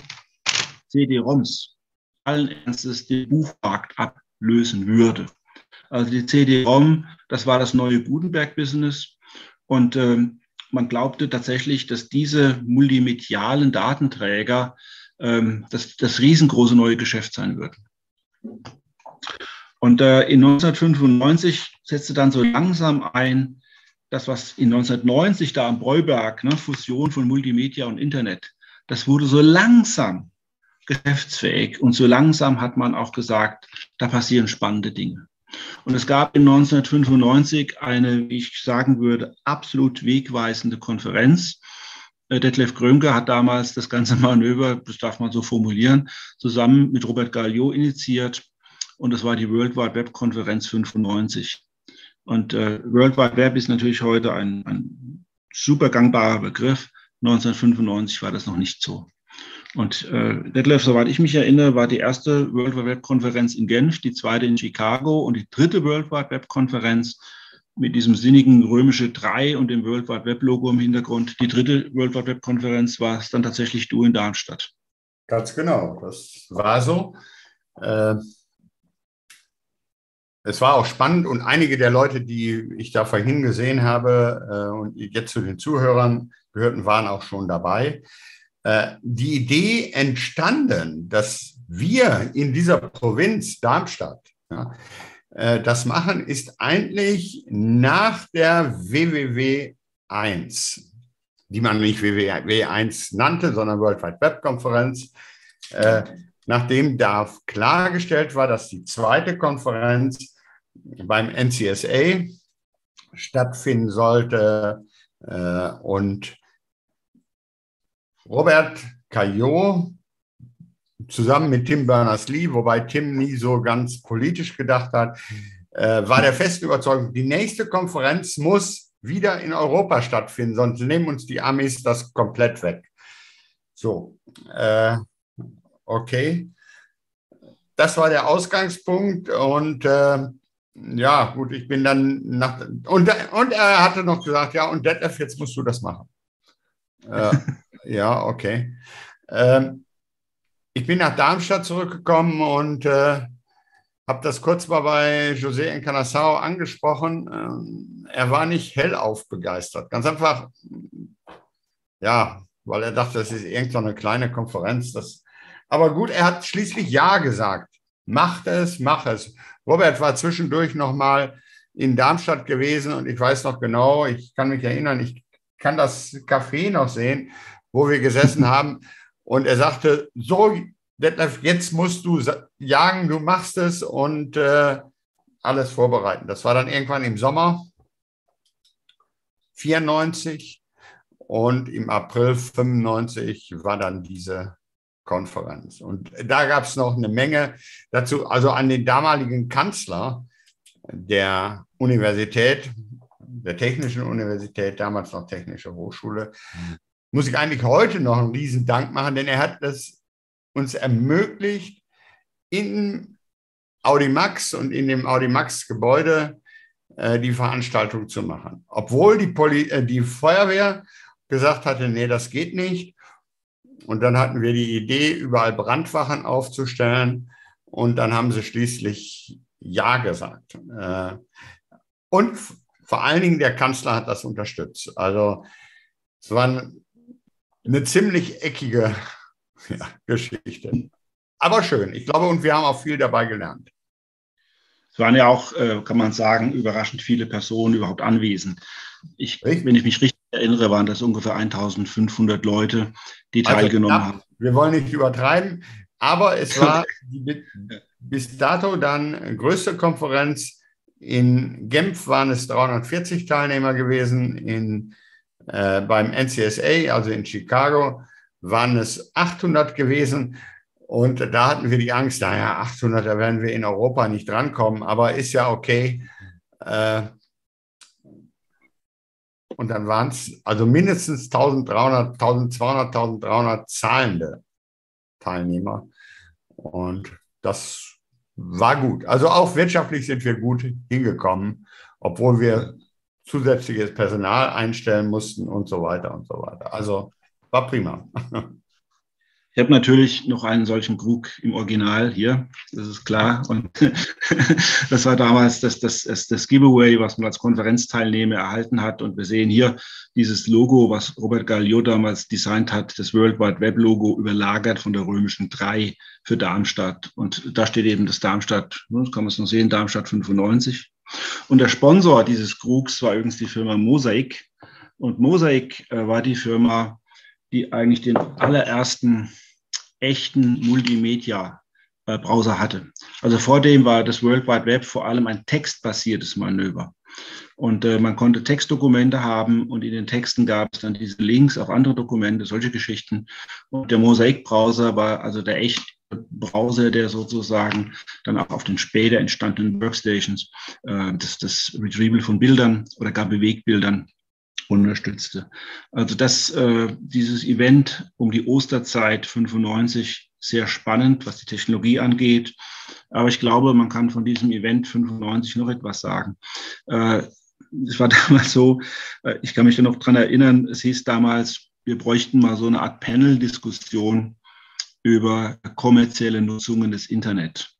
CD-ROMs allen Ernstes den Buchmarkt ablösen würde. Also die CD-ROM, das war das neue Gutenberg-Business. Und man glaubte tatsächlich, dass diese multimedialen Datenträger das riesengroße neue Geschäft sein würden. Und in 1995 setzte dann so langsam ein, das was in 1990 da am Breuberg, ne, Fusion von Multimedia und Internet, das wurde so langsam geschäftsfähig und so langsam hat man auch gesagt, da passieren spannende Dinge. Und es gab in 1995 eine, wie ich sagen würde, absolut wegweisende Konferenz. Detlef Krömker hat damals das ganze Manöver, das darf man so formulieren, zusammen mit Robert Galliot initiiert. Und das war die World Wide Web Konferenz 95. Und World Wide Web ist natürlich heute ein super gangbarer Begriff. 1995 war das noch nicht so. Und Detlef, soweit ich mich erinnere, war die erste World Wide Web Konferenz in Genf, die zweite in Chicago und die dritte World Wide Web Konferenz mit diesem sinnigen römischen 3 und dem World Wide Web Logo im Hintergrund. Die dritte World Wide Web Konferenz war es dann tatsächlich du in Darmstadt. Ganz genau, das war so. Es war auch spannend und einige der Leute, die ich da vorhin gesehen habe und jetzt zu den Zuhörern gehörten, waren auch schon dabei. Die Idee entstanden, dass wir in dieser Provinz Darmstadt das machen, ist eigentlich nach der WWW1, die man nicht WWW1 nannte, sondern World Wide Web Konferenz, nachdem da klargestellt war, dass die zweite Konferenz beim NCSA stattfinden sollte. Und Robert Galliot zusammen mit Tim Berners-Lee, wobei Tim nie so ganz politisch gedacht hat, war der festen Überzeugung, die nächste Konferenz muss wieder in Europa stattfinden, sonst nehmen uns die Amis das komplett weg. So, okay. Das war der Ausgangspunkt und ja, gut, ich bin dann nach... Und er hatte noch gesagt, ja, und Detlef, jetzt musst du das machen. Ja, okay. Ich bin nach Darmstadt zurückgekommen und habe das kurz mal bei José Encarnação angesprochen. Er war nicht hellauf begeistert. Ganz einfach, ja, weil er dachte, das ist irgendeine kleine Konferenz. Das, aber gut, er hat schließlich Ja gesagt. Macht es, mach es. Robert war zwischendurch nochmal in Darmstadt gewesen und ich weiß noch genau, ich kann mich erinnern, ich kann das Café noch sehen, wo wir gesessen haben. Und er sagte, so, Detlef, jetzt musst du jagen, du machst es und alles vorbereiten. Das war dann irgendwann im Sommer 94 und im April 95 war dann diese Konferenz. Und da gab es noch eine Menge dazu, also an den damaligen Kanzler der Universität, der Technischen Universität, damals noch Technische Hochschule, muss ich eigentlich heute noch einen riesen Dank machen, denn er hat es uns ermöglicht, in Audimax und in dem Audimax-Gebäude die Veranstaltung zu machen. Obwohl die Feuerwehr gesagt hatte, nee, das geht nicht. Und dann hatten wir die Idee, überall Brandwachen aufzustellen. Und dann haben sie schließlich Ja gesagt. Und vor allen Dingen der Kanzler hat das unterstützt. Also es war eine ziemlich eckige, ja, Geschichte. Aber schön, ich glaube, und wir haben auch viel dabei gelernt. Es waren ja auch, kann man sagen, überraschend viele Personen überhaupt anwesend. Wenn ich mich richtig erinnere, waren das ungefähr 1500 Leute, die teilgenommen haben. Wir wollen nicht übertreiben, aber es war die bis dato dann größte Konferenz. In Genf waren es 340 Teilnehmer gewesen, beim NCSA, also in Chicago, waren es 800 gewesen. Und da hatten wir die Angst, naja, 800, da werden wir in Europa nicht drankommen, aber ist ja okay. Und dann waren es also mindestens 1300, 1200, 1300 zahlende Teilnehmer. Und das war gut. Also auch wirtschaftlich sind wir gut hingekommen, obwohl wir zusätzliches Personal einstellen mussten und so weiter und so weiter. Also war prima. Ich habe natürlich noch einen solchen Krug im Original hier, das ist klar. Und das war damals das Giveaway, was man als Konferenzteilnehmer erhalten hat. Und wir sehen hier dieses Logo, was Robert Galliot damals designt hat, das World Wide Web Logo, überlagert von der römischen 3 für Darmstadt. Und da steht eben das Darmstadt, das kann man es noch sehen, Darmstadt 95. Und der Sponsor dieses Krugs war übrigens die Firma Mosaic. Und Mosaic war die Firma, die eigentlich den allerersten echten Multimedia-Browser hatte. Also vor dem war das World Wide Web vor allem ein textbasiertes Manöver. Und man konnte Textdokumente haben und in den Texten gab es dann diese Links auf andere Dokumente, solche Geschichten. Und der Mosaic-Browser war also der echte Browser, der sozusagen dann auch auf den später entstandenen Workstations das Retrieval von Bildern oder gar Bewegbildern unterstützte. Also dieses Event um die Osterzeit 95 sehr spannend, was die Technologie angeht. Aber ich glaube, man kann von diesem Event 95 noch etwas sagen. Es war damals so, ich kann mich noch daran erinnern, es hieß damals, wir bräuchten mal so eine Art Panel-Diskussion über kommerzielle Nutzungen des Internet.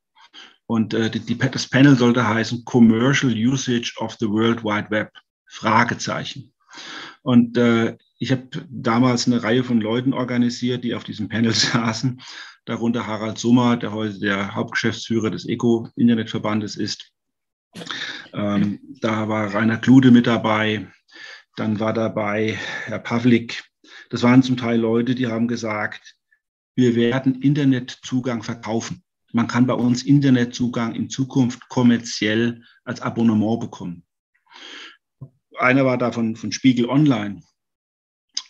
Und das Panel sollte heißen Commercial Usage of the World Wide Web? Fragezeichen. Und ich habe damals eine Reihe von Leuten organisiert, die auf diesem Panel saßen, darunter Harald Sommer, der heute der Hauptgeschäftsführer des ECO Internetverbandes ist, Da war Rainer Klude mit dabei, dann war dabei Herr Pavlik. Das waren zum Teil Leute, die haben gesagt, wir werden Internetzugang verkaufen. Man kann bei uns Internetzugang in Zukunft kommerziell als Abonnement bekommen. Einer war davon von Spiegel Online.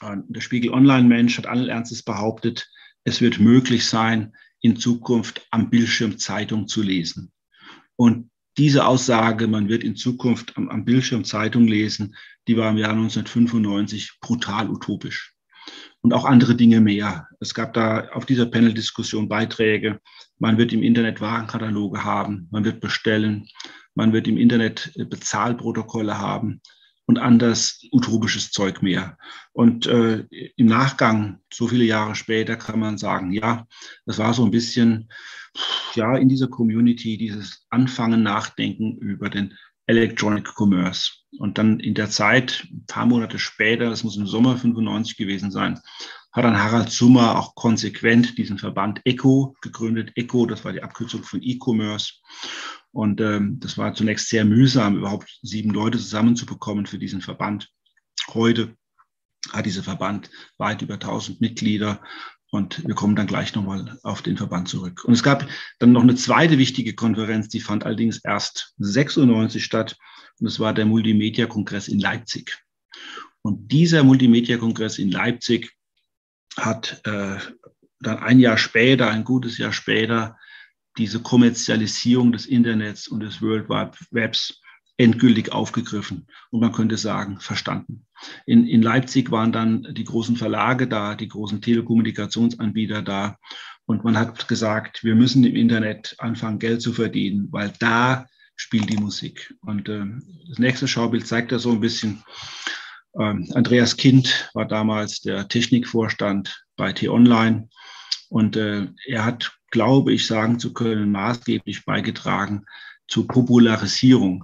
Der Spiegel Online-Mensch hat allen Ernstes behauptet, es wird möglich sein, in Zukunft am Bildschirm Zeitung zu lesen. Und diese Aussage, man wird in Zukunft am Bildschirm Zeitung lesen, die war im Jahr 1995 brutal utopisch. Und auch andere Dinge mehr. Es gab da auf dieser Panel-Diskussion Beiträge. Man wird im Internet Warenkataloge haben, man wird bestellen, man wird im Internet Bezahlprotokolle haben und anders utopisches Zeug mehr. Und im Nachgang, so viele Jahre später, kann man sagen, ja, das war so ein bisschen ja in dieser Community dieses Anfangen, Nachdenken über den Electronic Commerce. Und dann in der Zeit, ein paar Monate später, das muss im Sommer 95 gewesen sein, hat dann Harald Sommer auch konsequent diesen Verband ECO gegründet. ECO, das war die Abkürzung von E-Commerce. Und das war zunächst sehr mühsam, überhaupt 7 Leute zusammenzubekommen für diesen Verband. Heute hat dieser Verband weit über 1000 Mitglieder. Und wir kommen dann gleich nochmal auf den Verband zurück. Und es gab dann noch eine zweite wichtige Konferenz, die fand allerdings erst 1996 statt. Und das war der Multimedia-Kongress in Leipzig. Und dieser Multimedia-Kongress in Leipzig hat dann ein gutes Jahr später, diese Kommerzialisierung des Internets und des World Wide Webs endgültig aufgegriffen und man könnte sagen, verstanden. In Leipzig waren dann die großen Verlage da, die großen Telekommunikationsanbieter da und man hat gesagt, wir müssen im Internet anfangen, Geld zu verdienen, weil da spielt die Musik. Und das nächste Schaubild zeigt das so ein bisschen. Andreas Kind war damals der Technikvorstand bei T-Online und er hat, glaube ich, sagen zu können, maßgeblich beigetragen zur Popularisierung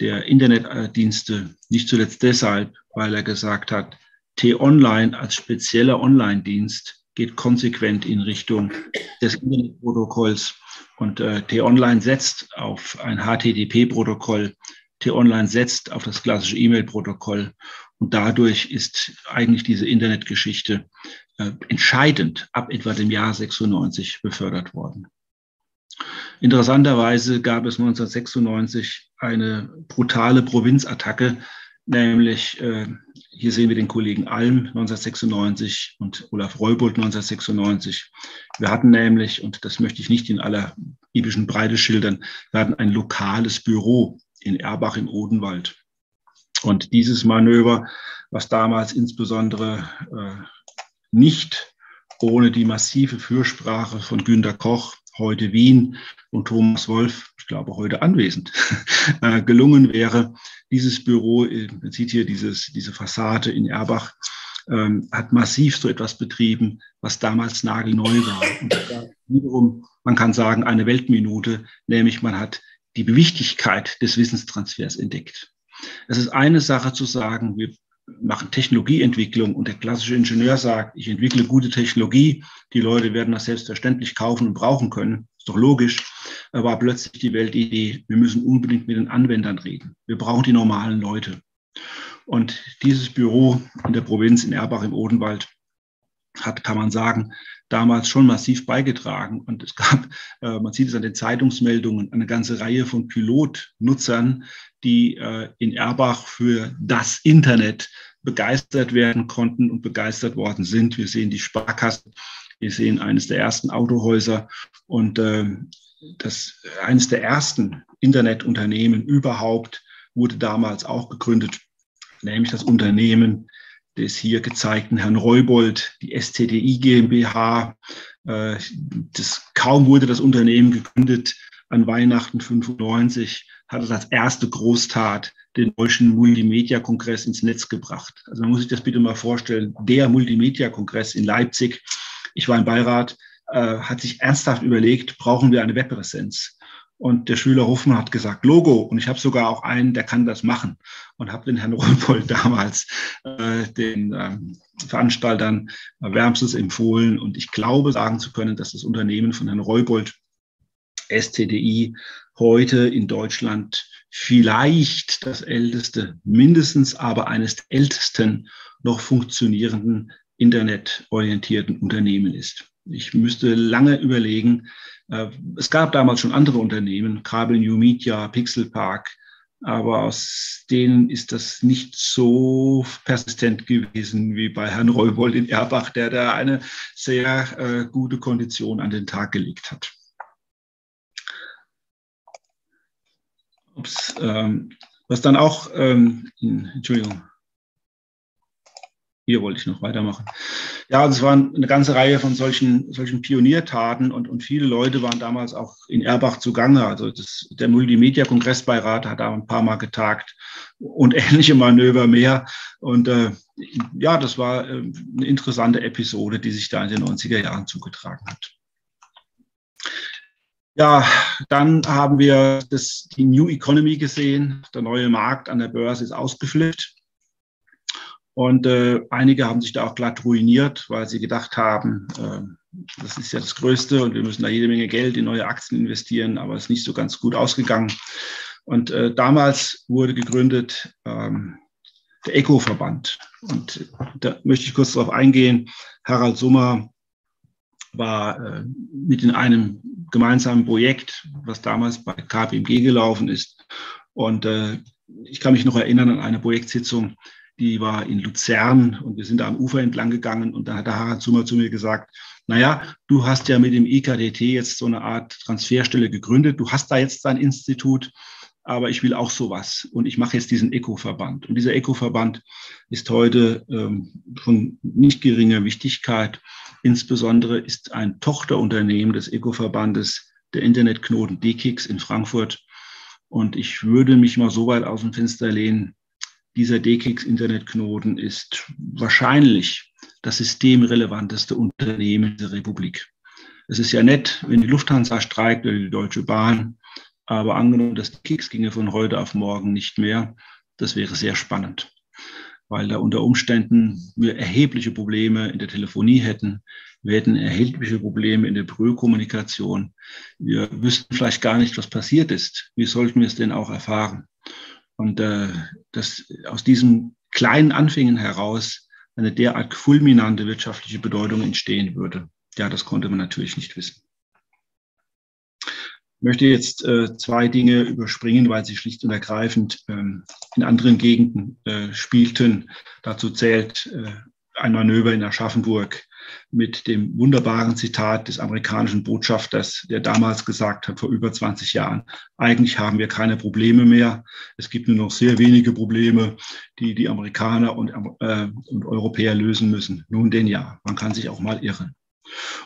der Internetdienste, nicht zuletzt deshalb, weil er gesagt hat, T-Online als spezieller Online-Dienst geht konsequent in Richtung des Internetprotokolls und T-Online setzt auf ein HTTP-Protokoll, T-Online setzt auf das klassische E-Mail-Protokoll und dadurch ist eigentlich diese Internetgeschichte entscheidend ab etwa dem Jahr 96 befördert worden. Interessanterweise gab es 1996 eine brutale Provinzattacke, nämlich, hier sehen wir den Kollegen Alm 1996 und Olaf Reubold 1996. Wir hatten nämlich, und das möchte ich nicht in aller epischen Breite schildern, wir hatten ein lokales Büro in Erbach im Odenwald. Und dieses Manöver, was damals insbesondere nicht ohne die massive Fürsprache von Günter Koch, heute Wien und Thomas Wolf, ich glaube heute anwesend, gelungen wäre. Dieses Büro, man sieht hier diese Fassade in Erbach, hat massiv so etwas betrieben, was damals nagelneu war. Und wiederum, man kann sagen, eine Weltminute, nämlich man hat die Wichtigkeit des Wissenstransfers entdeckt. Es ist eine Sache zu sagen, wir machen Technologieentwicklung und der klassische Ingenieur sagt, ich entwickle gute Technologie, die Leute werden das selbstverständlich kaufen und brauchen können, ist doch logisch, aber plötzlich die Weltidee, wir müssen unbedingt mit den Anwendern reden, wir brauchen die normalen Leute. Und dieses Büro in der Provinz in Erbach im Odenwald hat, kann man sagen, damals schon massiv beigetragen und es gab, man sieht es an den Zeitungsmeldungen, eine ganze Reihe von Pilotnutzern, die in Erbach für das Internet begeistert werden konnten und begeistert worden sind. Wir sehen die Sparkasse, wir sehen eines der ersten Autohäuser und eines der ersten Internetunternehmen überhaupt wurde damals auch gegründet, nämlich das Unternehmen des hier gezeigten Herrn Reubold, die SCDI GmbH. Kaum wurde das Unternehmen gegründet, an Weihnachten 1995 hat es als erste Großtat den deutschen Multimedia-Kongress ins Netz gebracht. Also man muss sich das bitte mal vorstellen, der Multimedia-Kongress in Leipzig, ich war im Beirat, hat sich ernsthaft überlegt, brauchen wir eine Webpräsenz? Und der Schüler Hoffmann hat gesagt, Logo. Und ich habe sogar auch einen, der kann das machen. Und habe den Herrn Reubold damals den Veranstaltern wärmstens empfohlen. Und ich glaube, sagen zu können, dass das Unternehmen von Herrn Reubold, SCDI, heute in Deutschland vielleicht das älteste, mindestens aber eines der ältesten noch funktionierenden internetorientierten Unternehmen ist. Ich müsste lange überlegen. Es gab damals schon andere Unternehmen, Kabel New Media, Pixelpark, aber aus denen ist das nicht so persistent gewesen wie bei Herrn Reubold in Erbach, der da eine sehr gute Kondition an den Tag gelegt hat. Ups, was dann auch, Entschuldigung, hier wollte ich noch weitermachen. Ja, es waren eine ganze Reihe von solchen Pioniertaten und viele Leute waren damals auch in Erbach zugange. Also der Multimedia-Kongressbeirat hat da ein paar Mal getagt und ähnliche Manöver mehr. Und ja, das war eine interessante Episode, die sich da in den 90er Jahren zugetragen hat. Ja, dann haben wir die New Economy gesehen. Der neue Markt an der Börse ist ausgeflippt. Und einige haben sich da auch glatt ruiniert, weil sie gedacht haben, das ist ja das Größte und wir müssen da jede Menge Geld in neue Aktien investieren, aber es ist nicht so ganz gut ausgegangen. Und damals wurde gegründet der ECO-Verband. Und da möchte ich kurz darauf eingehen. Harald Sommer war mit in einem gemeinsamen Projekt, was damals bei KPMG gelaufen ist. Und ich kann mich noch erinnern an eine Projektsitzung, die war in Luzern und wir sind da am Ufer entlang gegangen und dann hat der Harald Sommer zu mir gesagt, naja, du hast ja mit dem IKDT jetzt so eine Art Transferstelle gegründet, du hast da jetzt dein Institut, aber ich will auch sowas und ich mache jetzt diesen ECO-Verband. Und dieser ECO-Verband ist heute von nicht geringer Wichtigkeit, insbesondere ist ein Tochterunternehmen des ECO-Verbandes der Internetknoten DE-CIX in Frankfurt und ich würde mich mal so weit aus dem Fenster lehnen, dieser DE-CIX-Internetknoten ist wahrscheinlich das systemrelevanteste Unternehmen der Republik. Es ist ja nett, wenn die Lufthansa streikt oder die Deutsche Bahn, aber angenommen, das DE-CIX ginge von heute auf morgen nicht mehr, das wäre sehr spannend, weil da unter Umständen wir erhebliche Probleme in der Telefonie hätten, wir hätten erhebliche Probleme in der Brüllkommunikation, wir wüssten vielleicht gar nicht, was passiert ist. Wie sollten wir es denn auch erfahren? Und dass aus diesen kleinen Anfängen heraus eine derart fulminante wirtschaftliche Bedeutung entstehen würde, ja, das konnte man natürlich nicht wissen. Ich möchte jetzt zwei Dinge überspringen, weil sie schlicht und ergreifend in anderen Gegenden spielten. Dazu zählt ein Manöver in Aschaffenburg mit dem wunderbaren Zitat des amerikanischen Botschafters, der damals gesagt hat, vor über 20 Jahren, eigentlich haben wir keine Probleme mehr. Es gibt nur noch sehr wenige Probleme, die die Amerikaner und Europäer lösen müssen. Nun denn ja, man kann sich auch mal irren.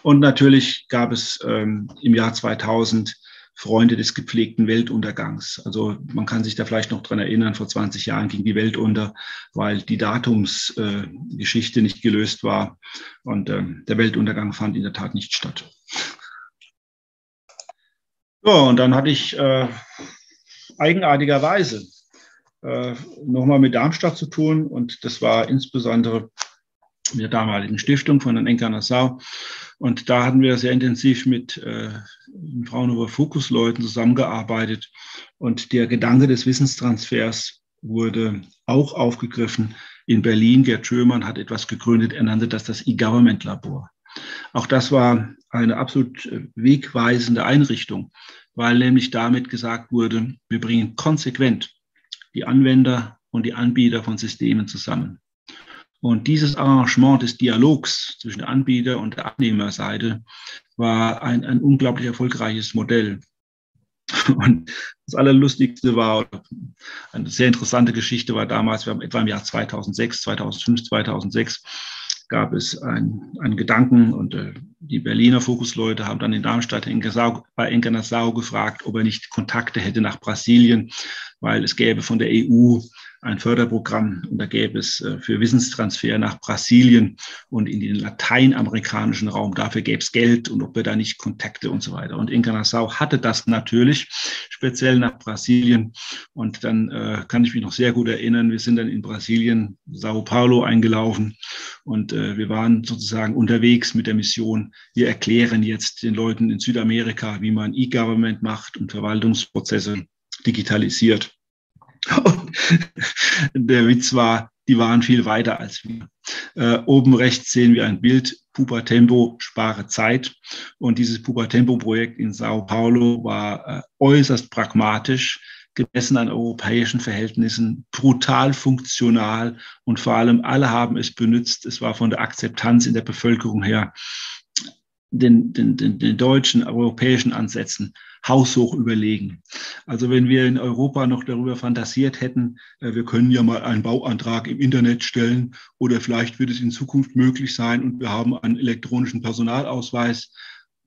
Und natürlich gab es im Jahr 2000 Freunde des gepflegten Weltuntergangs. Also man kann sich da vielleicht noch dran erinnern, vor 20 Jahren ging die Welt unter, weil die Datumsgeschichte nicht gelöst war und der Weltuntergang fand in der Tat nicht statt. Ja, und dann hatte ich eigenartigerweise nochmal mit Darmstadt zu tun und das war insbesondere in der damaligen Stiftung von Herrn Henker Nassau. Und da hatten wir sehr intensiv mit Fraunhofer Fokus-Leuten zusammengearbeitet. Und der Gedanke des Wissenstransfers wurde auch aufgegriffen. In Berlin, Gerd Schürmann hat etwas gegründet, er nannte das E-Government-Labor. Auch das war eine absolut wegweisende Einrichtung, weil nämlich damit gesagt wurde, wir bringen konsequent die Anwender und die Anbieter von Systemen zusammen. Und dieses Arrangement des Dialogs zwischen der Anbieter- und der Abnehmerseite war ein unglaublich erfolgreiches Modell. Und das Allerlustigste war, eine sehr interessante Geschichte war damals, wir haben etwa im Jahr 2006, gab es einen Gedanken und die Berliner Fokusleute haben dann in Darmstadt bei Henker Nassau gefragt, ob er nicht Kontakte hätte nach Brasilien, weil es gäbe von der EU ein Förderprogramm und da gäbe es für Wissenstransfer nach Brasilien und in den lateinamerikanischen Raum, dafür gäbe es Geld und ob wir da nicht Kontakte und so weiter. Und Henker Nassau hatte das natürlich, speziell nach Brasilien und dann kann ich mich noch sehr gut erinnern, wir sind dann in Brasilien, Sao Paulo eingelaufen und wir waren sozusagen unterwegs mit der Mission, wir erklären jetzt den Leuten in Südamerika, wie man E-Government macht und Verwaltungsprozesse. digitalisiert. Und der Witz war, die waren viel weiter als wir. Oben rechts sehen wir ein Bild, Pubertempo, spare Zeit. Und dieses Pubertempo-Projekt in Sao Paulo war äußerst pragmatisch, gemessen an europäischen Verhältnissen, brutal funktional und vor allem alle haben es benutzt. Es war von der Akzeptanz in der Bevölkerung her den deutschen, europäischen Ansätzen haushoch überlegen. Also wenn wir in Europa noch darüber fantasiert hätten, wir können ja mal einen Bauantrag im Internet stellen oder vielleicht wird es in Zukunft möglich sein und wir haben einen elektronischen Personalausweis,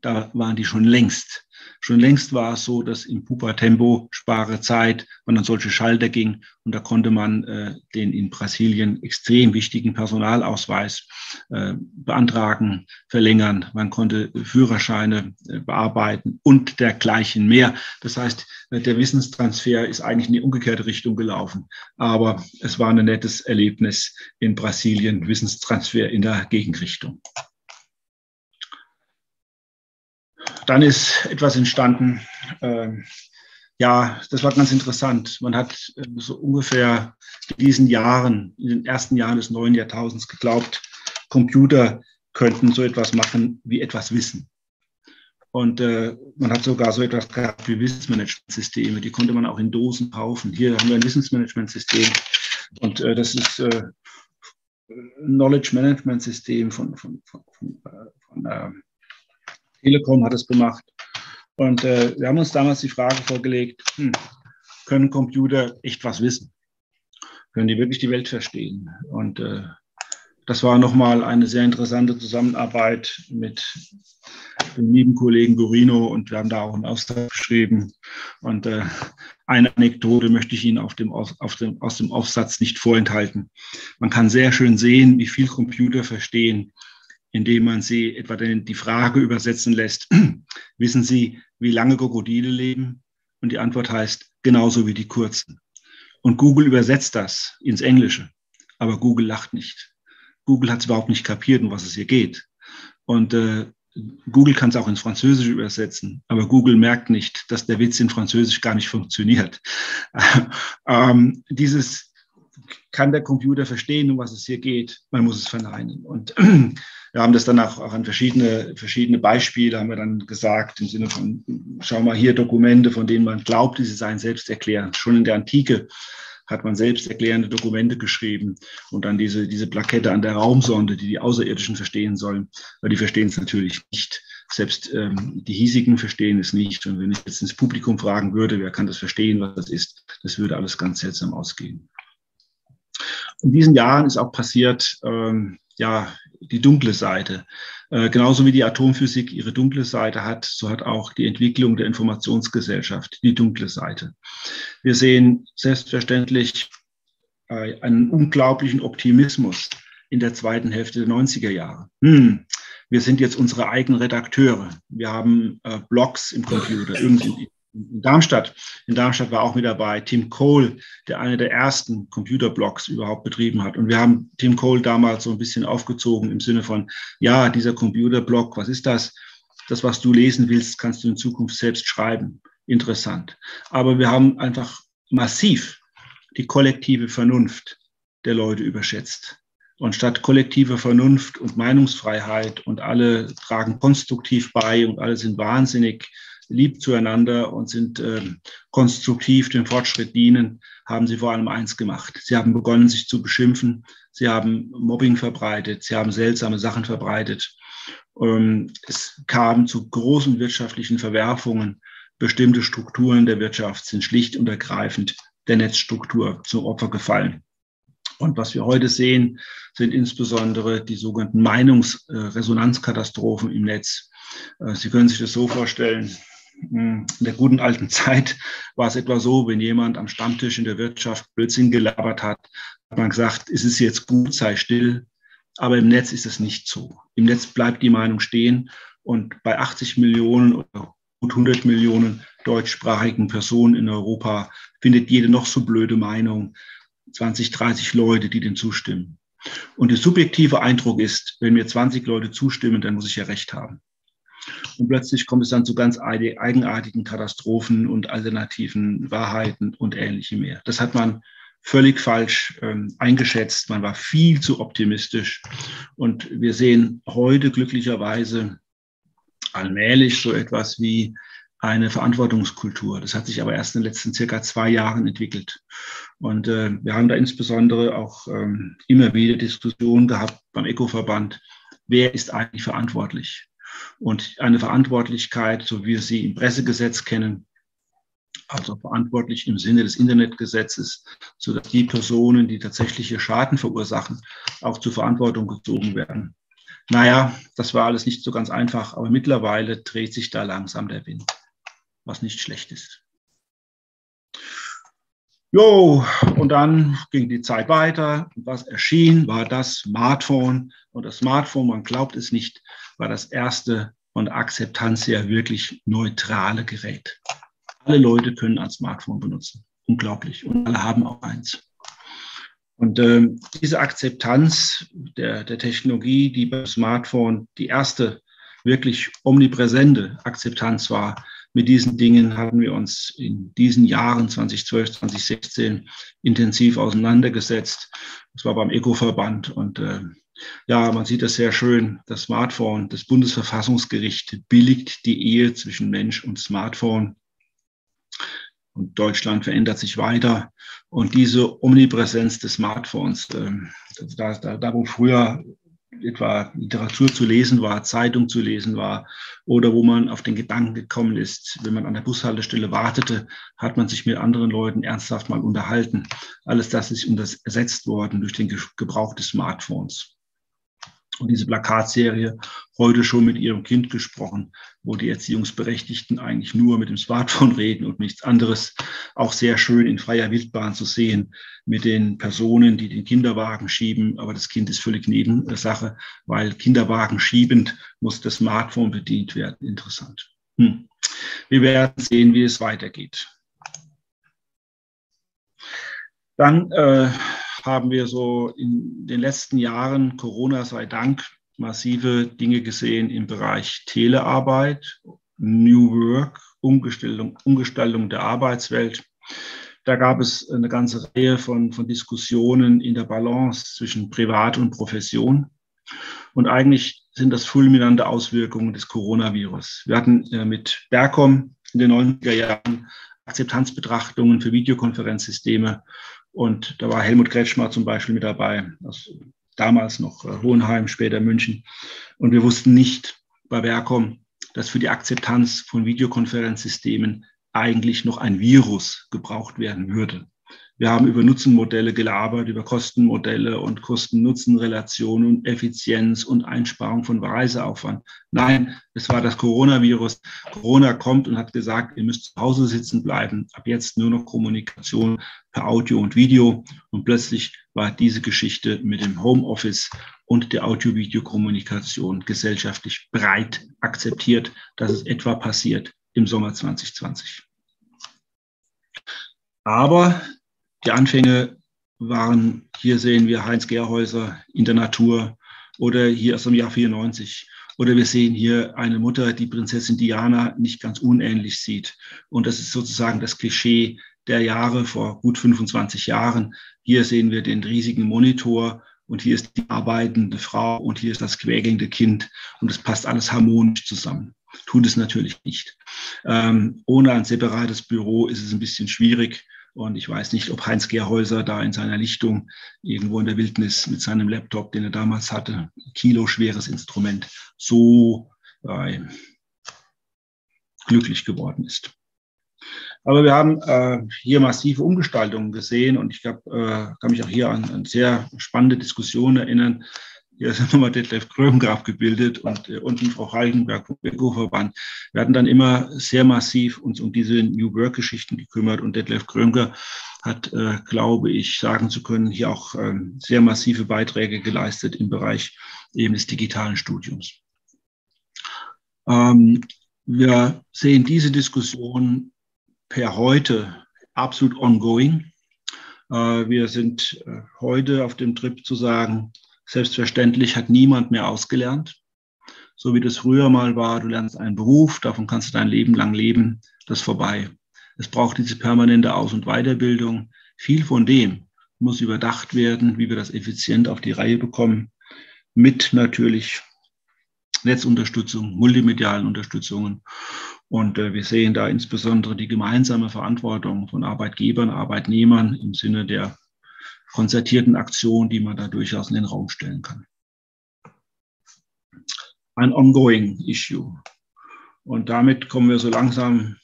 da waren die schon längst. Schon längst war es so, dass im Pubertempo, spare Zeit, man an solche Schalter ging und da konnte man den in Brasilien extrem wichtigen Personalausweis beantragen, verlängern. Man konnte Führerscheine bearbeiten und dergleichen mehr. Das heißt, der Wissenstransfer ist eigentlich in die umgekehrte Richtung gelaufen. Aber es war ein nettes Erlebnis in Brasilien, Wissenstransfer in der Gegenrichtung. Dann ist etwas entstanden, ja, das war ganz interessant. Man hat so ungefähr in diesen Jahren, in den ersten Jahren des neuen Jahrtausends geglaubt, Computer könnten so etwas machen wie etwas Wissen. Und man hat sogar so etwas gehabt wie Wissensmanagementsysteme, die konnte man auch in Dosen kaufen. Hier haben wir ein Wissensmanagementsystem und das ist Knowledge-Management-System von Telekom hat es gemacht und wir haben uns damals die Frage vorgelegt, können Computer echt was wissen? Können die wirklich die Welt verstehen? Und das war nochmal eine sehr interessante Zusammenarbeit mit dem lieben Kollegen Guerino und wir haben da auch einen Aufsatz geschrieben und eine Anekdote möchte ich Ihnen aus dem Aufsatz nicht vorenthalten. Man kann sehr schön sehen, wie viel Computer verstehen, indem man sie etwa die Frage übersetzen lässt, wissen Sie, wie lange Krokodile leben? Und die Antwort heißt, genauso wie die kurzen. Und Google übersetzt das ins Englische, aber Google lacht nicht. Google hat es überhaupt nicht kapiert, um was es hier geht. Und Google kann es auch ins Französische übersetzen, aber Google merkt nicht, dass der Witz in Französisch gar nicht funktioniert. Dieses kann der Computer verstehen, um was es hier geht? Man muss es verneinen. Und wir haben das dann auch an verschiedene Beispiele haben wir dann gesagt, im Sinne von, schau mal hier Dokumente, von denen man glaubt, sie seien selbsterklärend. Schon in der Antike hat man selbsterklärende Dokumente geschrieben und dann diese Plakette an der Raumsonde, die die Außerirdischen verstehen sollen, weil die verstehen es natürlich nicht. Selbst die Hiesigen verstehen es nicht. Und wenn ich jetzt ins Publikum fragen würde, wer kann das verstehen, was das ist, das würde alles ganz seltsam ausgehen. In diesen Jahren ist auch passiert, ja, die dunkle Seite. Genauso wie die Atomphysik ihre dunkle Seite hat, so hat auch die Entwicklung der Informationsgesellschaft die dunkle Seite. Wir sehen selbstverständlich einen unglaublichen Optimismus in der zweiten Hälfte der 90er Jahre. Wir sind jetzt unsere eigenen Redakteure. Wir haben Blogs im Computer, irgendwie. In Darmstadt war auch mit dabei Tim Cole, der einer der ersten Computerblogs überhaupt betrieben hat. Und wir haben Tim Cole damals so ein bisschen aufgezogen im Sinne von, ja, dieser Computerblog, was ist das? Das, was du lesen willst, kannst du in Zukunft selbst schreiben. Interessant. Aber wir haben einfach massiv die kollektive Vernunft der Leute überschätzt. Und statt kollektiver Vernunft und Meinungsfreiheit und alle tragen konstruktiv bei und alle sind wahnsinnig lieb zueinander und sind konstruktiv dem Fortschritt dienen, haben sie vor allem eins gemacht. Sie haben begonnen, sich zu beschimpfen. Sie haben Mobbing verbreitet. Sie haben seltsame Sachen verbreitet. Es kam zu großen wirtschaftlichen Verwerfungen. Bestimmte Strukturen der Wirtschaft sind schlicht und ergreifend der Netzstruktur zum Opfer gefallen. Und was wir heute sehen, sind insbesondere die sogenannten Meinungsresonanzkatastrophen im Netz. Sie können sich das so vorstellen. In der guten alten Zeit war es etwa so, wenn jemand am Stammtisch in der Wirtschaft Blödsinn gelabert hat, hat man gesagt, es ist jetzt gut, sei still. Aber im Netz ist es nicht so. Im Netz bleibt die Meinung stehen und bei 80 Millionen oder gut 100 Millionen deutschsprachigen Personen in Europa findet jede noch so blöde Meinung 20, 30 Leute, die dem zustimmen. Und der subjektive Eindruck ist, wenn mir 20 Leute zustimmen, dann muss ich ja recht haben. und plötzlich kommt es dann zu ganz eigenartigen Katastrophen und alternativen Wahrheiten und Ähnlichem mehr. Das hat man völlig falsch eingeschätzt. Man war viel zu optimistisch. Und wir sehen heute glücklicherweise allmählich so etwas wie eine Verantwortungskultur. Das hat sich aber erst in den letzten circa 2 Jahren entwickelt. Und wir haben da insbesondere auch immer wieder Diskussionen gehabt beim ECO-Verband. Wer ist eigentlich verantwortlich? Und eine Verantwortlichkeit, so wie wir sie im Pressegesetz kennen, also verantwortlich im Sinne des Internetgesetzes, sodass die Personen, die tatsächliche Schaden verursachen, auch zur Verantwortung gezogen werden. Naja, das war alles nicht so ganz einfach, aber mittlerweile dreht sich da langsam der Wind, was nicht schlecht ist. Jo, und dann ging die Zeit weiter. Und was erschien, war das Smartphone. Und das Smartphone, man glaubt es nicht, war das erste von der Akzeptanz her wirklich neutrale Gerät. Alle Leute können ein Smartphone benutzen. Unglaublich. Und alle haben auch eins. Und diese Akzeptanz der Technologie, die beim Smartphone die erste wirklich omnipräsente Akzeptanz war, mit diesen Dingen haben wir uns in diesen Jahren 2012, 2016 intensiv auseinandergesetzt. Das war beim ECO-Verband. Und ja, man sieht das sehr schön. Das Smartphone, das Bundesverfassungsgericht billigt die Ehe zwischen Mensch und Smartphone. Und Deutschland verändert sich weiter. Und diese Omnipräsenz des Smartphones, da wo früher etwa Literatur zu lesen war, Zeitung zu lesen war oder wo man auf den Gedanken gekommen ist, wenn man an der Bushaltestelle wartete, hat man sich mit anderen Leuten ernsthaft mal unterhalten. Alles das ist ersetzt worden durch den Gebrauch des Smartphones. Und diese Plakatserie, heute schon mit ihrem Kind gesprochen, wo die Erziehungsberechtigten eigentlich nur mit dem Smartphone reden und nichts anderes, auch sehr schön in freier Wildbahn zu sehen mit den Personen, die den Kinderwagen schieben. Aber das Kind ist völlig Nebensache, weil Kinderwagen schiebend muss das Smartphone bedient werden. Interessant. Wir werden sehen, wie es weitergeht. Dann haben wir so in den letzten Jahren, Corona sei Dank, massive Dinge gesehen im Bereich Telearbeit, New Work, Umgestaltung der Arbeitswelt. Da gab es eine ganze Reihe von Diskussionen in der Balance zwischen Privat und Profession. Und eigentlich sind das fulminante Auswirkungen des Coronavirus. Wir hatten mit BERKOM in den 90er Jahren Akzeptanzbetrachtungen für Videokonferenzsysteme. Und da war Helmut Kretschmer zum Beispiel mit dabei, damals noch Hohenheim, später München. Und wir wussten nicht bei BERKOM, dass für die Akzeptanz von Videokonferenzsystemen eigentlich noch ein Virus gebraucht werden würde. Wir haben über Nutzenmodelle gelabert, über Kostenmodelle und Kosten-Nutzen-Relationen und Effizienz und Einsparung von Reiseaufwand. Nein, es war das Coronavirus. Corona kommt und hat gesagt, ihr müsst zu Hause sitzen bleiben. Ab jetzt nur noch Kommunikation per Audio und Video. Und plötzlich war diese Geschichte mit dem Homeoffice und der Audio-Video-Kommunikation gesellschaftlich breit akzeptiert, dass es etwa passiert im Sommer 2020. Aber die Anfänge waren, hier sehen wir Heinz Gerhäuser in der Natur oder hier aus dem Jahr 94. Oder wir sehen hier eine Mutter, die Prinzessin Diana nicht ganz unähnlich sieht. Und das ist sozusagen das Klischee der Jahre vor gut 25 Jahren. Hier sehen wir den riesigen Monitor und hier ist die arbeitende Frau und hier ist das quäkelnde Kind. Und das passt alles harmonisch zusammen. Tut es natürlich nicht. Ohne ein separates Büro ist es ein bisschen schwierig. Und ich weiß nicht, ob Heinz Gerhäuser da in seiner Lichtung irgendwo in der Wildnis mit seinem Laptop, den er damals hatte, kiloschweres Instrument, so glücklich geworden ist. Aber wir haben hier massive Umgestaltungen gesehen. Und ich kann mich auch hier an sehr spannende Diskussionen erinnern. Hier ist nochmal Detlef Krömker abgebildet und unten Frau Haldenberg vom ECO-Verband. Wir hatten dann immer sehr massiv uns um diese New Work-Geschichten gekümmert. Und Detlef Krömker hat, glaube ich, sagen zu können, hier auch sehr massive Beiträge geleistet im Bereich eben des digitalen Studiums. Wir sehen diese Diskussion per heute absolut ongoing. Wir sind heute auf dem Trip zu sagen, selbstverständlich hat niemand mehr ausgelernt. so wie das früher mal war, du lernst einen Beruf, davon kannst du dein Leben lang leben, das ist vorbei. Es braucht diese permanente Aus- und Weiterbildung. Viel von dem muss überdacht werden, wie wir das effizient auf die Reihe bekommen, mit natürlich Netzunterstützung, multimedialen Unterstützungen. Und wir sehen da insbesondere die gemeinsame Verantwortung von Arbeitgebern, Arbeitnehmern im Sinne der konzertierten Aktion, die man da durchaus in den Raum stellen kann. Ein ongoing issue. Und damit kommen wir so langsam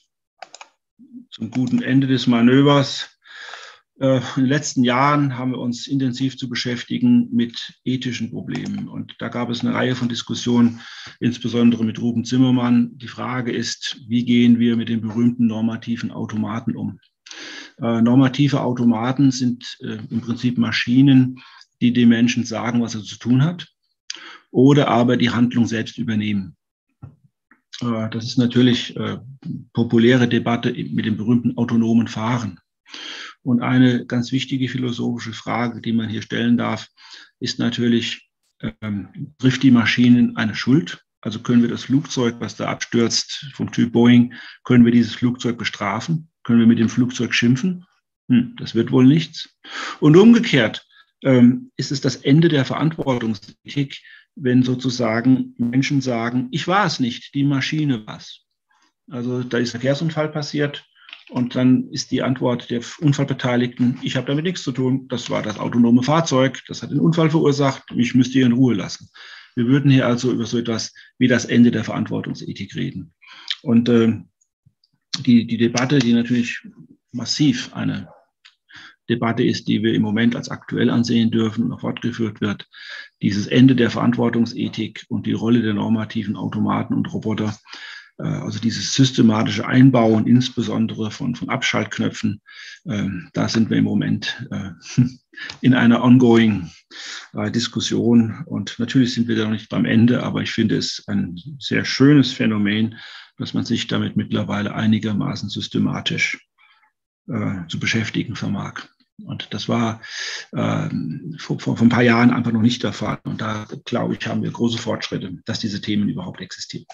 zum guten Ende des Manövers. In den letzten Jahren haben wir uns intensiv zu beschäftigen mit ethischen Problemen. Und da gab es eine Reihe von Diskussionen, insbesondere mit Ruben Zimmermann. Die Frage ist, wie gehen wir mit den berühmten normativen Automaten um? Normative Automaten sind im Prinzip Maschinen, die dem Menschen sagen, was er zu tun hat, oder aber die Handlung selbst übernehmen. Das ist natürlich populäre Debatte mit dem berühmten autonomen Fahren. Und eine ganz wichtige philosophische Frage, die man hier stellen darf, ist natürlich, trifft die Maschinen eine Schuld? Also können wir das Flugzeug, was da abstürzt vom Typ Boeing, können wir dieses Flugzeug bestrafen? Können wir mit dem Flugzeug schimpfen? Das wird wohl nichts. Und umgekehrt ist es das Ende der Verantwortungsethik, wenn sozusagen Menschen sagen, ich war es nicht, die Maschine war es. Also da ist ein Verkehrsunfall passiert. Und dann ist die Antwort der Unfallbeteiligten, ich habe damit nichts zu tun, das war das autonome Fahrzeug, das hat den Unfall verursacht, ich müsste hier in Ruhe lassen. Wir würden hier also über so etwas wie das Ende der Verantwortungsethik reden. Und die Debatte, die natürlich massiv eine Debatte ist, die wir im Moment als aktuell ansehen dürfen und noch fortgeführt wird, dieses Ende der Verantwortungsethik und die Rolle der normativen Automaten und Roboter, also dieses systematische Einbauen, insbesondere von Abschaltknöpfen, da sind wir im Moment in einer ongoing Diskussion. Und natürlich sind wir da noch nicht beim Ende, aber ich finde es ein sehr schönes Phänomen, dass man sich damit mittlerweile einigermaßen systematisch zu beschäftigen vermag. Und das war vor ein paar Jahren einfach noch nicht der Fall. Und da, glaube ich, haben wir große Fortschritte, dass diese Themen überhaupt existieren.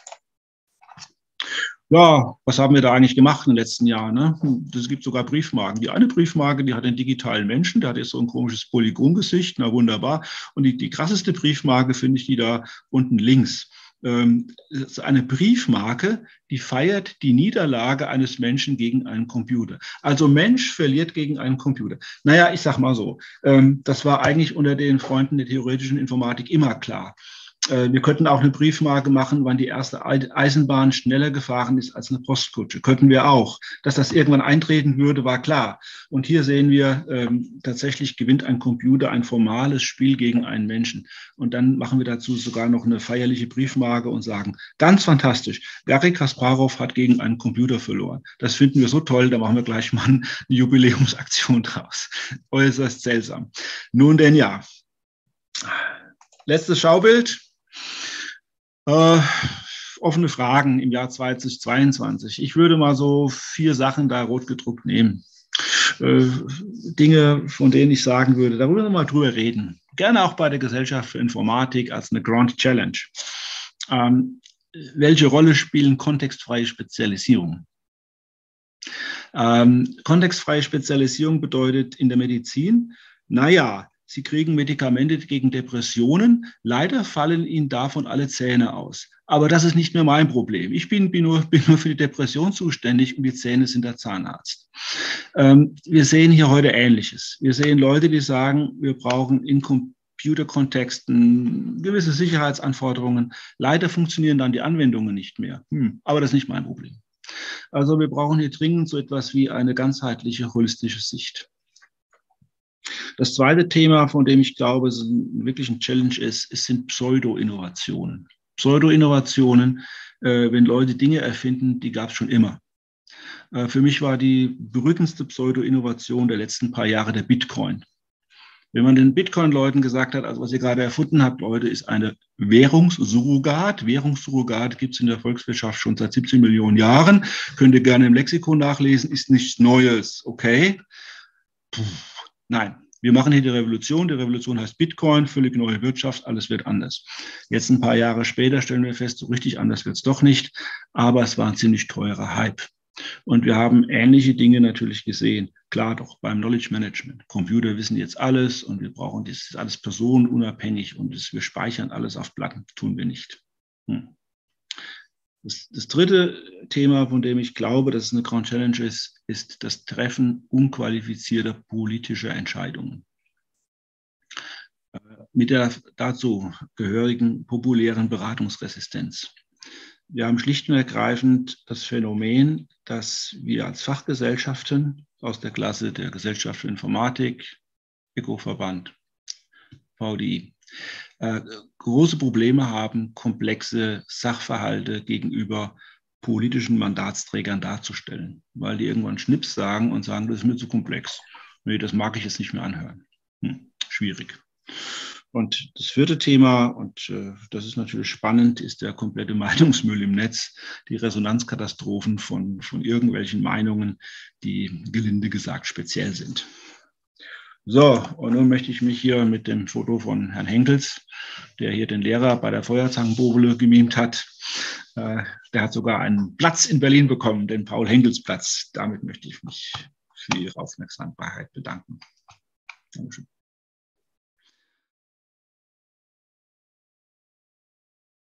Ja, was haben wir da eigentlich gemacht in den letzten Jahren? Ne? Es gibt sogar Briefmarken. Die eine Briefmarke, die hat einen digitalen Menschen, der hat jetzt so ein komisches Polygongesicht, na wunderbar. Und die krasseste Briefmarke finde ich die da unten links. Das ist eine Briefmarke, die feiert die Niederlage eines Menschen gegen einen Computer. Also Mensch verliert gegen einen Computer. Naja, ich sag mal so, das war eigentlich unter den Freunden der theoretischen Informatik immer klar. Wir könnten auch eine Briefmarke machen, wann die erste Eisenbahn schneller gefahren ist als eine Postkutsche. Könnten wir auch. Dass das irgendwann eintreten würde, war klar. Und hier sehen wir, tatsächlich gewinnt ein Computer ein formales Spiel gegen einen Menschen. Und dann machen wir dazu sogar noch eine feierliche Briefmarke und sagen, ganz fantastisch, Garry Kasparov hat gegen einen Computer verloren. Das finden wir so toll, da machen wir gleich mal eine Jubiläumsaktion draus. Äußerst seltsam. Nun denn ja. Letztes Schaubild. Offene Fragen im Jahr 2022. Ich würde mal so 4 Sachen da rot gedruckt nehmen. Dinge, von denen ich sagen würde, darüber wir mal drüber reden. Gerne auch bei der Gesellschaft für Informatik als eine Grand Challenge. Welche Rolle spielen kontextfreie Spezialisierungen? Kontextfreie Spezialisierung bedeutet in der Medizin, naja, Sie kriegen Medikamente gegen Depressionen. Leider fallen Ihnen davon alle Zähne aus. Aber das ist nicht mehr mein Problem. Ich bin nur für die Depression zuständig und die Zähne sind der Zahnarzt. Wir sehen hier heute Ähnliches. Wir sehen Leute, die sagen, wir brauchen in Computerkontexten gewisse Sicherheitsanforderungen. Leider funktionieren dann die Anwendungen nicht mehr. Aber das ist nicht mein Problem. Also wir brauchen hier dringend so etwas wie eine ganzheitliche, holistische Sicht. Das zweite Thema, von dem ich glaube, es wirklich ein Challenge ist, sind Pseudo-Innovationen. Pseudo-Innovationen, wenn Leute Dinge erfinden, die gab es schon immer. Für mich war die berühmteste Pseudo-Innovation der letzten paar Jahre der Bitcoin. Wenn man den Bitcoin-Leuten gesagt hat, also was ihr gerade erfunden habt, Leute, ist eine Währungssurrogat. Währungssurrogat gibt es in der Volkswirtschaft schon seit 17 Millionen Jahren. Könnt ihr gerne im Lexikon nachlesen, ist nichts Neues, okay? Puh. Nein, wir machen hier die Revolution heißt Bitcoin, völlig neue Wirtschaft, alles wird anders. Jetzt ein paar Jahre später stellen wir fest, so richtig anders wird es doch nicht, aber es war ein ziemlich teurer Hype. Und wir haben ähnliche Dinge natürlich gesehen, klar doch beim Knowledge Management. Computer wissen jetzt alles und wir brauchen das alles personenunabhängig und wir speichern alles auf Platten, tun wir nicht. Das dritte Thema, von dem ich glaube, dass es eine Grand Challenge ist, ist das Treffen unqualifizierter politischer Entscheidungen. Mit der dazu gehörigen populären Beratungsresistenz. Wir haben schlicht und ergreifend das Phänomen, dass wir als Fachgesellschaften aus der Klasse der Gesellschaft für Informatik, ECO-Verband, VDI, große Probleme haben, komplexe Sachverhalte gegenüber politischen Mandatsträgern darzustellen, weil die irgendwann Schnips sagen und sagen, das ist mir zu komplex. Nee, das mag ich jetzt nicht mehr anhören. Schwierig. Und das vierte Thema, und das ist natürlich spannend, ist der komplette Meinungsmüll im Netz, die Resonanzkatastrophen von irgendwelchen Meinungen, die gelinde gesagt speziell sind. So, und nun möchte ich mich hier mit dem Foto von Herrn Henkels, der hier den Lehrer bei der Feuerzangenbowle gemimt hat, der hat sogar einen Platz in Berlin bekommen, den Paul-Henkels-Platz. Damit möchte ich mich für Ihre Aufmerksamkeit bedanken. Dankeschön.